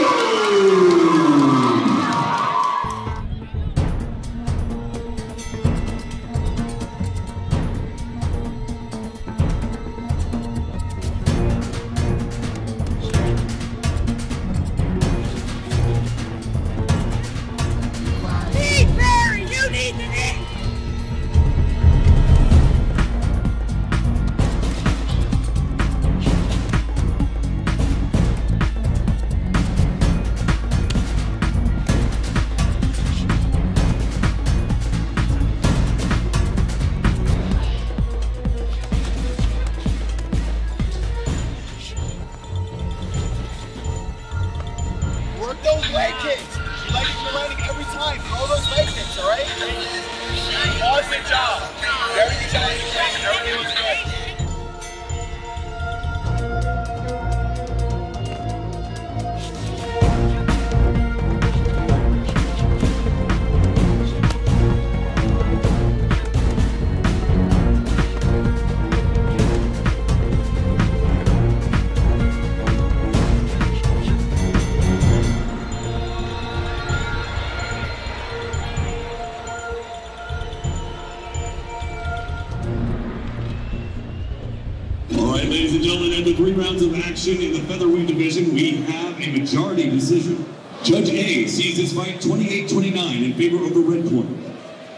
right, ladies and gentlemen, after 3 rounds of action in the featherweight division, we have a majority decision. Judge A sees this fight 28-29 in favor of the red corner.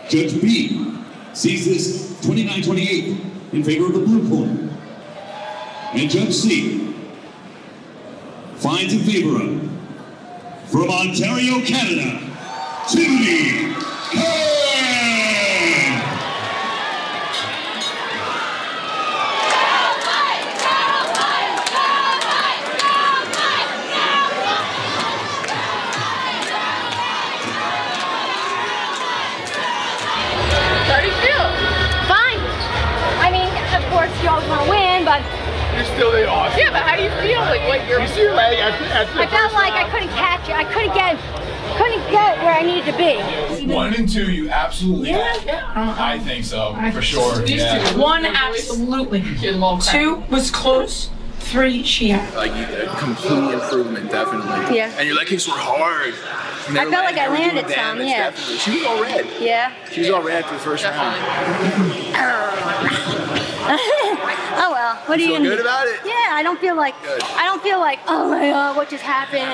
Judge B sees this 29-28 in favor of the blue corner. And Judge C finds in favor of, from Ontario, Canada, Judy Kane! Fine. I mean, of course, y'all want to win, but you're still in awe. Yeah, but how do you feel? Like, what you're... You see your leg I felt like I couldn't catch it. I couldn't get where I needed to be. 1 and 2, you absolutely had. I think so, for sure. Yeah. 1, absolutely. 2 was close. 3, she had. Like, a complete improvement, definitely. Yeah. And your leg kicks were hard. I felt like I landed some, yeah. Definitely. She was all red. Yeah. She was all red for the first round. Oh well, what do you feel good about it? Yeah, I don't feel like good. I don't feel like, oh my god, what just happened?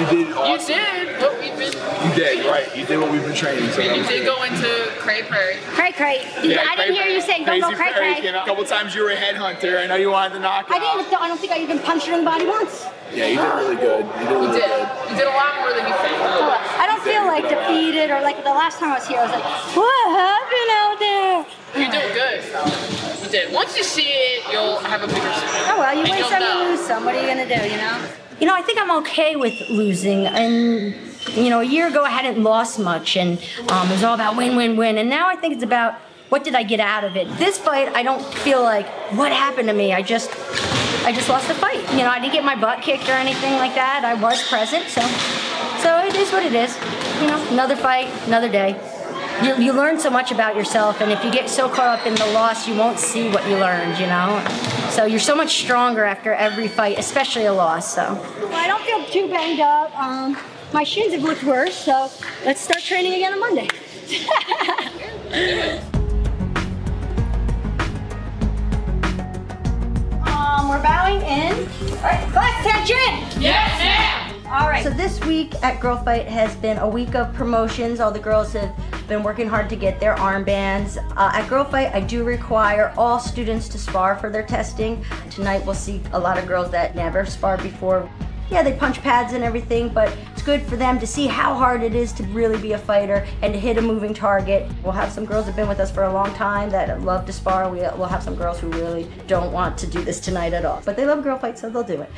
You did awesome. You did what we've been. You did, right? You did what we've been training. So you did go into cray-cray. Cray-cray. Yeah, I didn't hear you saying don't go cray-cray. A couple times you were a headhunter. I know you wanted to knock out. I don't think I even punched her in the body once. Yeah, you did really good. You did really good. You did a lot more than you think. I don't feel like defeated or like the last time I was here, I was like, what happened out there? You're doing good. You did. Once you see it, you'll have a bigger sense. Oh well, you win some, you lose some. What are you gonna do, you know? You know, I think I'm okay with losing. And you know, a year ago I hadn't lost much, and it was all about win, win, win. And now I think it's about what did I get out of it. This fight, I don't feel like what happened to me. I just lost the fight. You know, I didn't get my butt kicked or anything like that. I was present, so it is what it is. You know, another fight, another day. You learn so much about yourself, and if you get so caught up in the loss, you won't see what you learned, you know? So you're so much stronger after every fight, especially a loss, so. Well, I don't feel too banged up. My shins have looked worse, so let's start training again on Monday. We're bowing in. All right, class attention! Yes, ma'am! All right, so this week at Girl Fight has been a week of promotions. All the girls have been working hard to get their armbands. At Girl Fight, I do require all students to spar for their testing. Tonight we'll see a lot of girls that never sparred before. Yeah, they punch pads and everything, but it's good for them to see how hard it is to really be a fighter and to hit a moving target. We'll have some girls that have been with us for a long time that love to spar. We'll have some girls who really don't want to do this tonight at all. But they love Girl Fight, so they'll do it.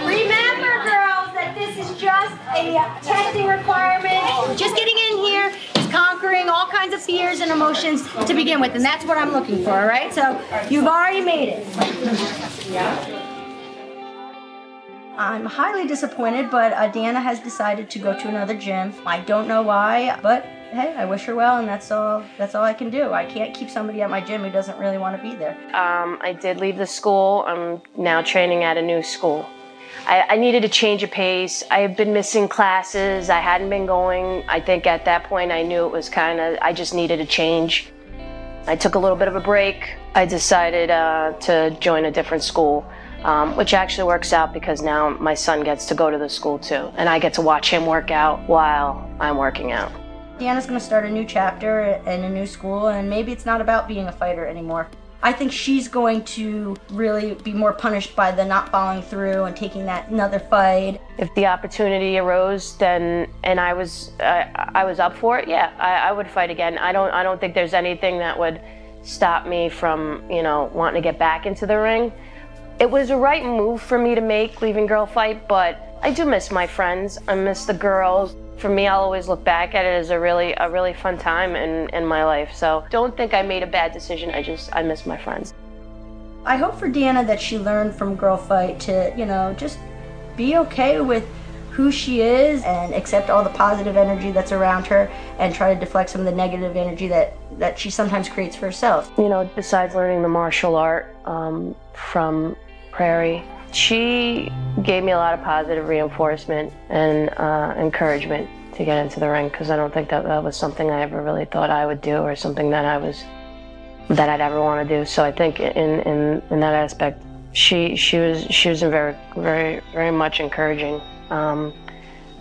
Remember, girls, that this is just a testing requirement. Just getting in here is conquering all kinds of fears and emotions to begin with, and that's what I'm looking for, all right? So you've already made it. Yeah. I'm highly disappointed, but Deanna has decided to go to another gym. I don't know why, but hey, I wish her well, and that's all I can do. I can't keep somebody at my gym who doesn't really want to be there. I did leave the school. I'm now training at a new school. I needed a change of pace. I had been missing classes. I hadn't been going. I think at that point I knew it was kind of, I just needed a change. I took a little bit of a break. I decided to join a different school. Which actually works out because now my son gets to go to the school too, and I get to watch him work out while I'm working out. Deanna's gonna start a new chapter in a new school, and maybe it's not about being a fighter anymore. I think she's going to really be more punished by the not following through and taking that another fight. If the opportunity arose, then and I was up for it, yeah, I would fight again. I don't think there's anything that would stop me from, you know, wanting to get back into the ring. It was a right move for me to make, leaving Girl Fight, but I do miss my friends. I miss the girls. For me, I'll always look back at it as a really fun time in my life. So don't think I made a bad decision. I miss my friends. I hope for Deanna that she learned from Girl Fight to, you know, just be okay with who she is and accept all the positive energy that's around her and try to deflect some of the negative energy that she sometimes creates for herself. You know, besides learning the martial art from Prairie. She gave me a lot of positive reinforcement and encouragement to get into the ring because I don't think that was something I ever really thought I would do or something that I was that I'd ever want to do. So I think in that aspect, she was very, very, very much encouraging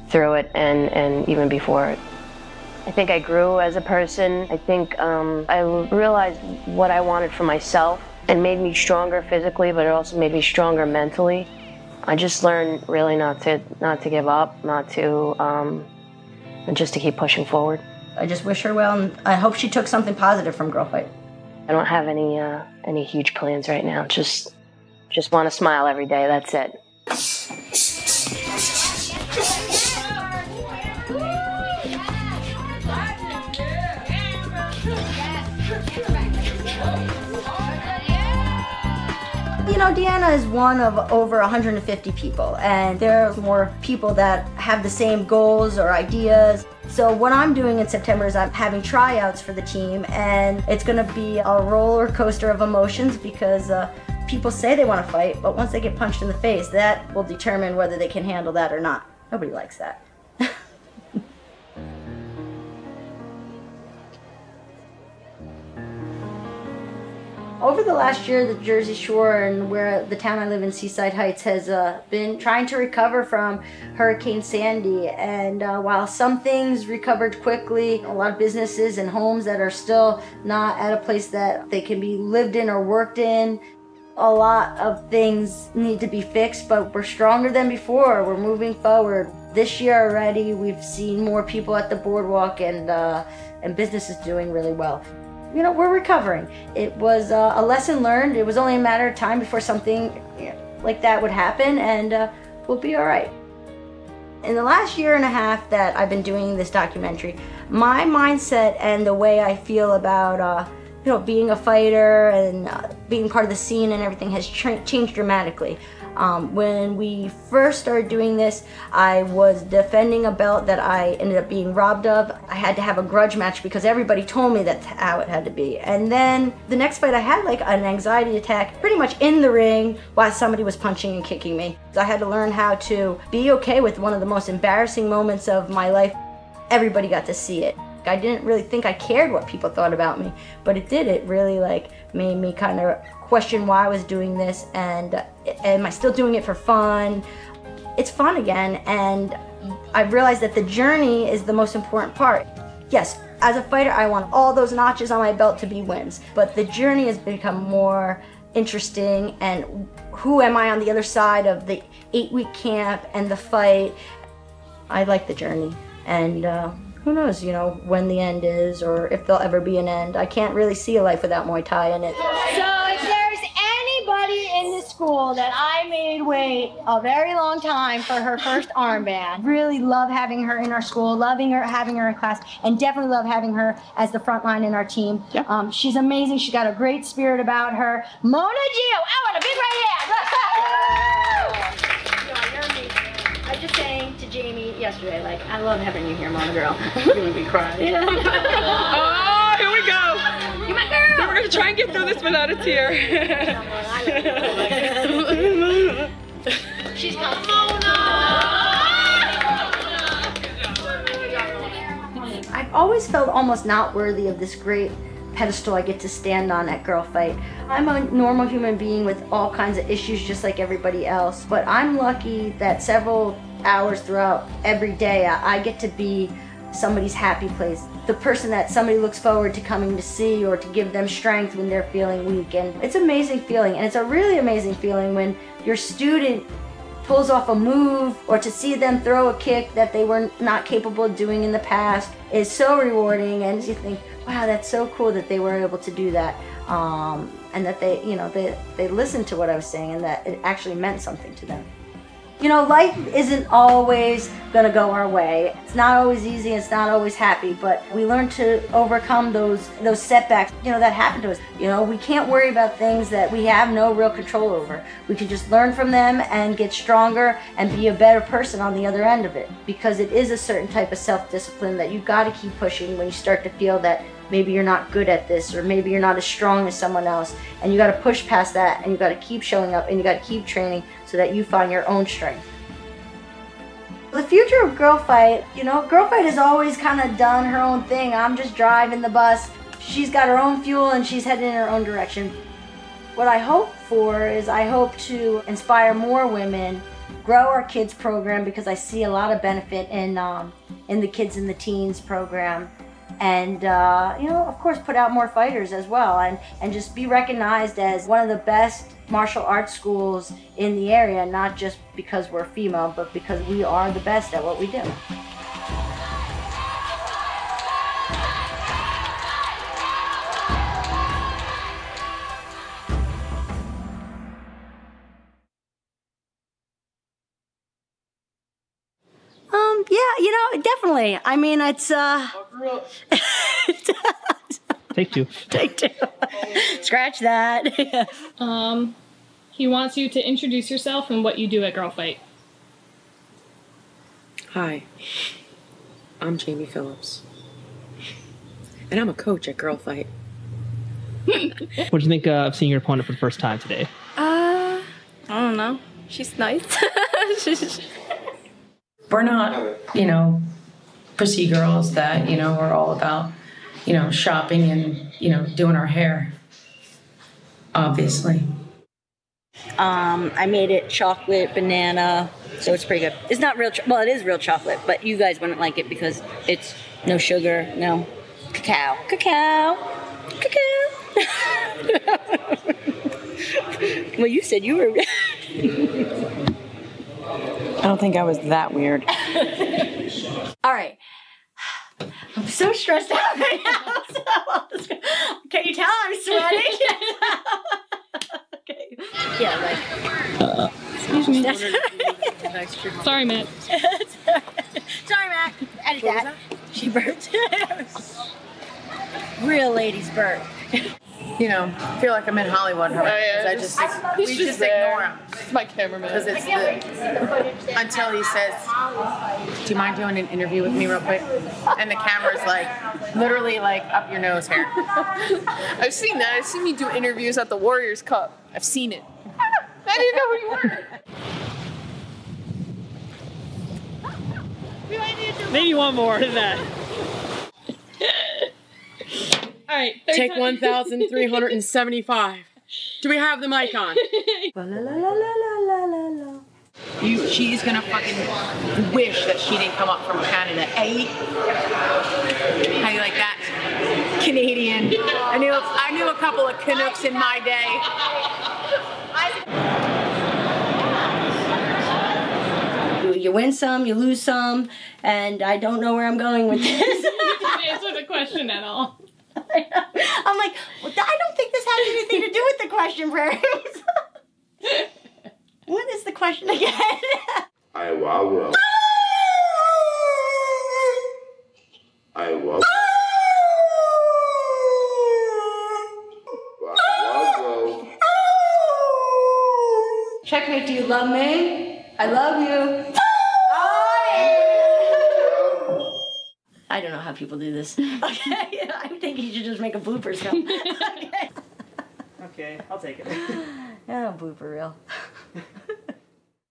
through it and even before it. I think I grew as a person. I think I realized what I wanted for myself. It made me stronger physically, but it also made me stronger mentally. I just learned really not to give up, not to, and just to keep pushing forward. I just wish her well, and I hope she took something positive from Girl Fight. I don't have any huge plans right now. Just want to smile every day. That's it. You know, Deanna is one of over 150 people, and there are more people that have the same goals or ideas. So what I'm doing in September is I'm having tryouts for the team, and it's going to be a roller coaster of emotions because people say they want to fight, but once they get punched in the face, that will determine whether they can handle that or not. Nobody likes that. Over the last year, the Jersey Shore and where the town I live in, Seaside Heights, has been trying to recover from Hurricane Sandy. And while some things recovered quickly, a lot of businesses and homes that are still not at a place that they can be lived in or worked in, a lot of things need to be fixed, but we're stronger than before. We're moving forward. This year already, we've seen more people at the boardwalk and businesses doing really well. You know, we're recovering. It was a lesson learned. It was only a matter of time before something like that would happen, and we'll be all right. In the last year and a half that I've been doing this documentary, my mindset and the way I feel about you know, being a fighter and being part of the scene and everything has changed dramatically. When we first started doing this, I was defending a belt that I ended up being robbed of. I had to have a grudge match because everybody told me that's how it had to be. And then the next fight, I had like an anxiety attack pretty much in the ring while somebody was punching and kicking me. So I had to learn how to be okay with one of the most embarrassing moments of my life. Everybody got to see it. I didn't really think I cared what people thought about me, but it did. It really like made me kind of question why I was doing this, and am I still doing it for fun? It's fun again, and I've realized that the journey is the most important part. Yes, as a fighter, I want all those notches on my belt to be wins, but the journey has become more interesting, and who am I on the other side of the 8-week camp and the fight? I like the journey, and who knows, you know, when the end is or if there'll ever be an end. I can't really see a life without Muay Thai in it. So in the school that I made wait a very long time for her first armband. Really love having her in our school, loving her, having her in class, and definitely love having her as the front line in our team. Yep. She's amazing. She's got a great spirit about her. Mona Gio, I want a big right hand. You're amazing. I was just saying to Jamie yesterday, like, I love having you here, Mona girl. You're gonna be crying. Yeah. Oh, here we go. So we're gonna try and get through this without a tear. She's coming. I've always felt almost not worthy of this great pedestal I get to stand on at Girl Fight. I'm a normal human being with all kinds of issues just like everybody else, but I'm lucky that several hours throughout every day I get to be somebody's happy place. The person that somebody looks forward to coming to see or to give them strength when they're feeling weak. And it's an amazing feeling, and it's a really amazing feeling when your student pulls off a move or to see them throw a kick that they were not capable of doing in the past is so rewarding, and you think, wow, that's so cool that they were able to do that. And that they, you know, they listened to what I was saying and that it actually meant something to them. You know, life isn't always gonna go our way. It's not always easy, it's not always happy, but we learn to overcome those setbacks, you know, that happened to us. You know, we can't worry about things that we have no real control over. We can just learn from them and get stronger and be a better person on the other end of it, because it is a certain type of self-discipline that you gotta keep pushing when you start to feel that maybe you're not good at this, or maybe you're not as strong as someone else, and you gotta push past that, and you gotta keep showing up, and you gotta keep training so that you find your own strength. The future of Girl Fight, you know, Girl Fight has always kind of done her own thing. I'm just driving the bus. She's got her own fuel and she's headed in her own direction. What I hope for is I hope to inspire more women, grow our kids program, because I see a lot of benefit in the kids and the teens program. And you know, of course, put out more fighters as well, and just be recognized as one of the best martial arts schools in the area, not just because we're female, but because we are the best at what we do. Definitely. I mean, it's Take two. Take two. Scratch that. Yeah. He wants you to introduce yourself and what you do at Girl Fight. Hi, I'm Jamie Phillips, and I'm a coach at Girl Fight. What did you think of seeing your opponent for the first time today? I don't know. She's nice. We're not, you know, pussy girls that, you know, we're all about, you know, shopping and, you know, doing our hair, obviously. I made it chocolate banana, so it's pretty good. It's not real, well, it is real chocolate, but you guys wouldn't like it because it's no sugar, no cacao. Cacao. Cacao. Well, you said you were... I don't think I was that weird. All right. I'm so stressed out right now. So can you tell I'm sweating? Okay. Yeah, like. Excuse me. Sorry, Matt. Sorry, Matt. Edit that. She burped. Real ladies burp. You know, I feel like I'm in Hollywood, huh? Yeah, yeah. We just ignore him. It's my cameraman. Because it's the, until he says, do you mind doing an interview with me real quick? And the camera's like, literally like up your nose hair. I've seen that. I've seen you do interviews at the Warriors Cup. I've seen it. I didn't know who you were. Maybe one more than that. All right, take 1,375. Do we have the mic on? She's gonna fucking wish that she didn't come up from Canada, eh? How do you like that? Canadian. I knew a couple of Canucks in my day. You win some, you lose some, and I don't know where I'm going with this. You didn't answer the question at all. I'm like, well, I don't think this has anything to do with the question, Prairie. What is the question again? I wow. I wow. Checkmate, do you love me? I love you. I don't know how people do this. Okay, yeah, I think you should just make a blooper film. Okay. Okay, I'll take it. Yeah, blooper reel.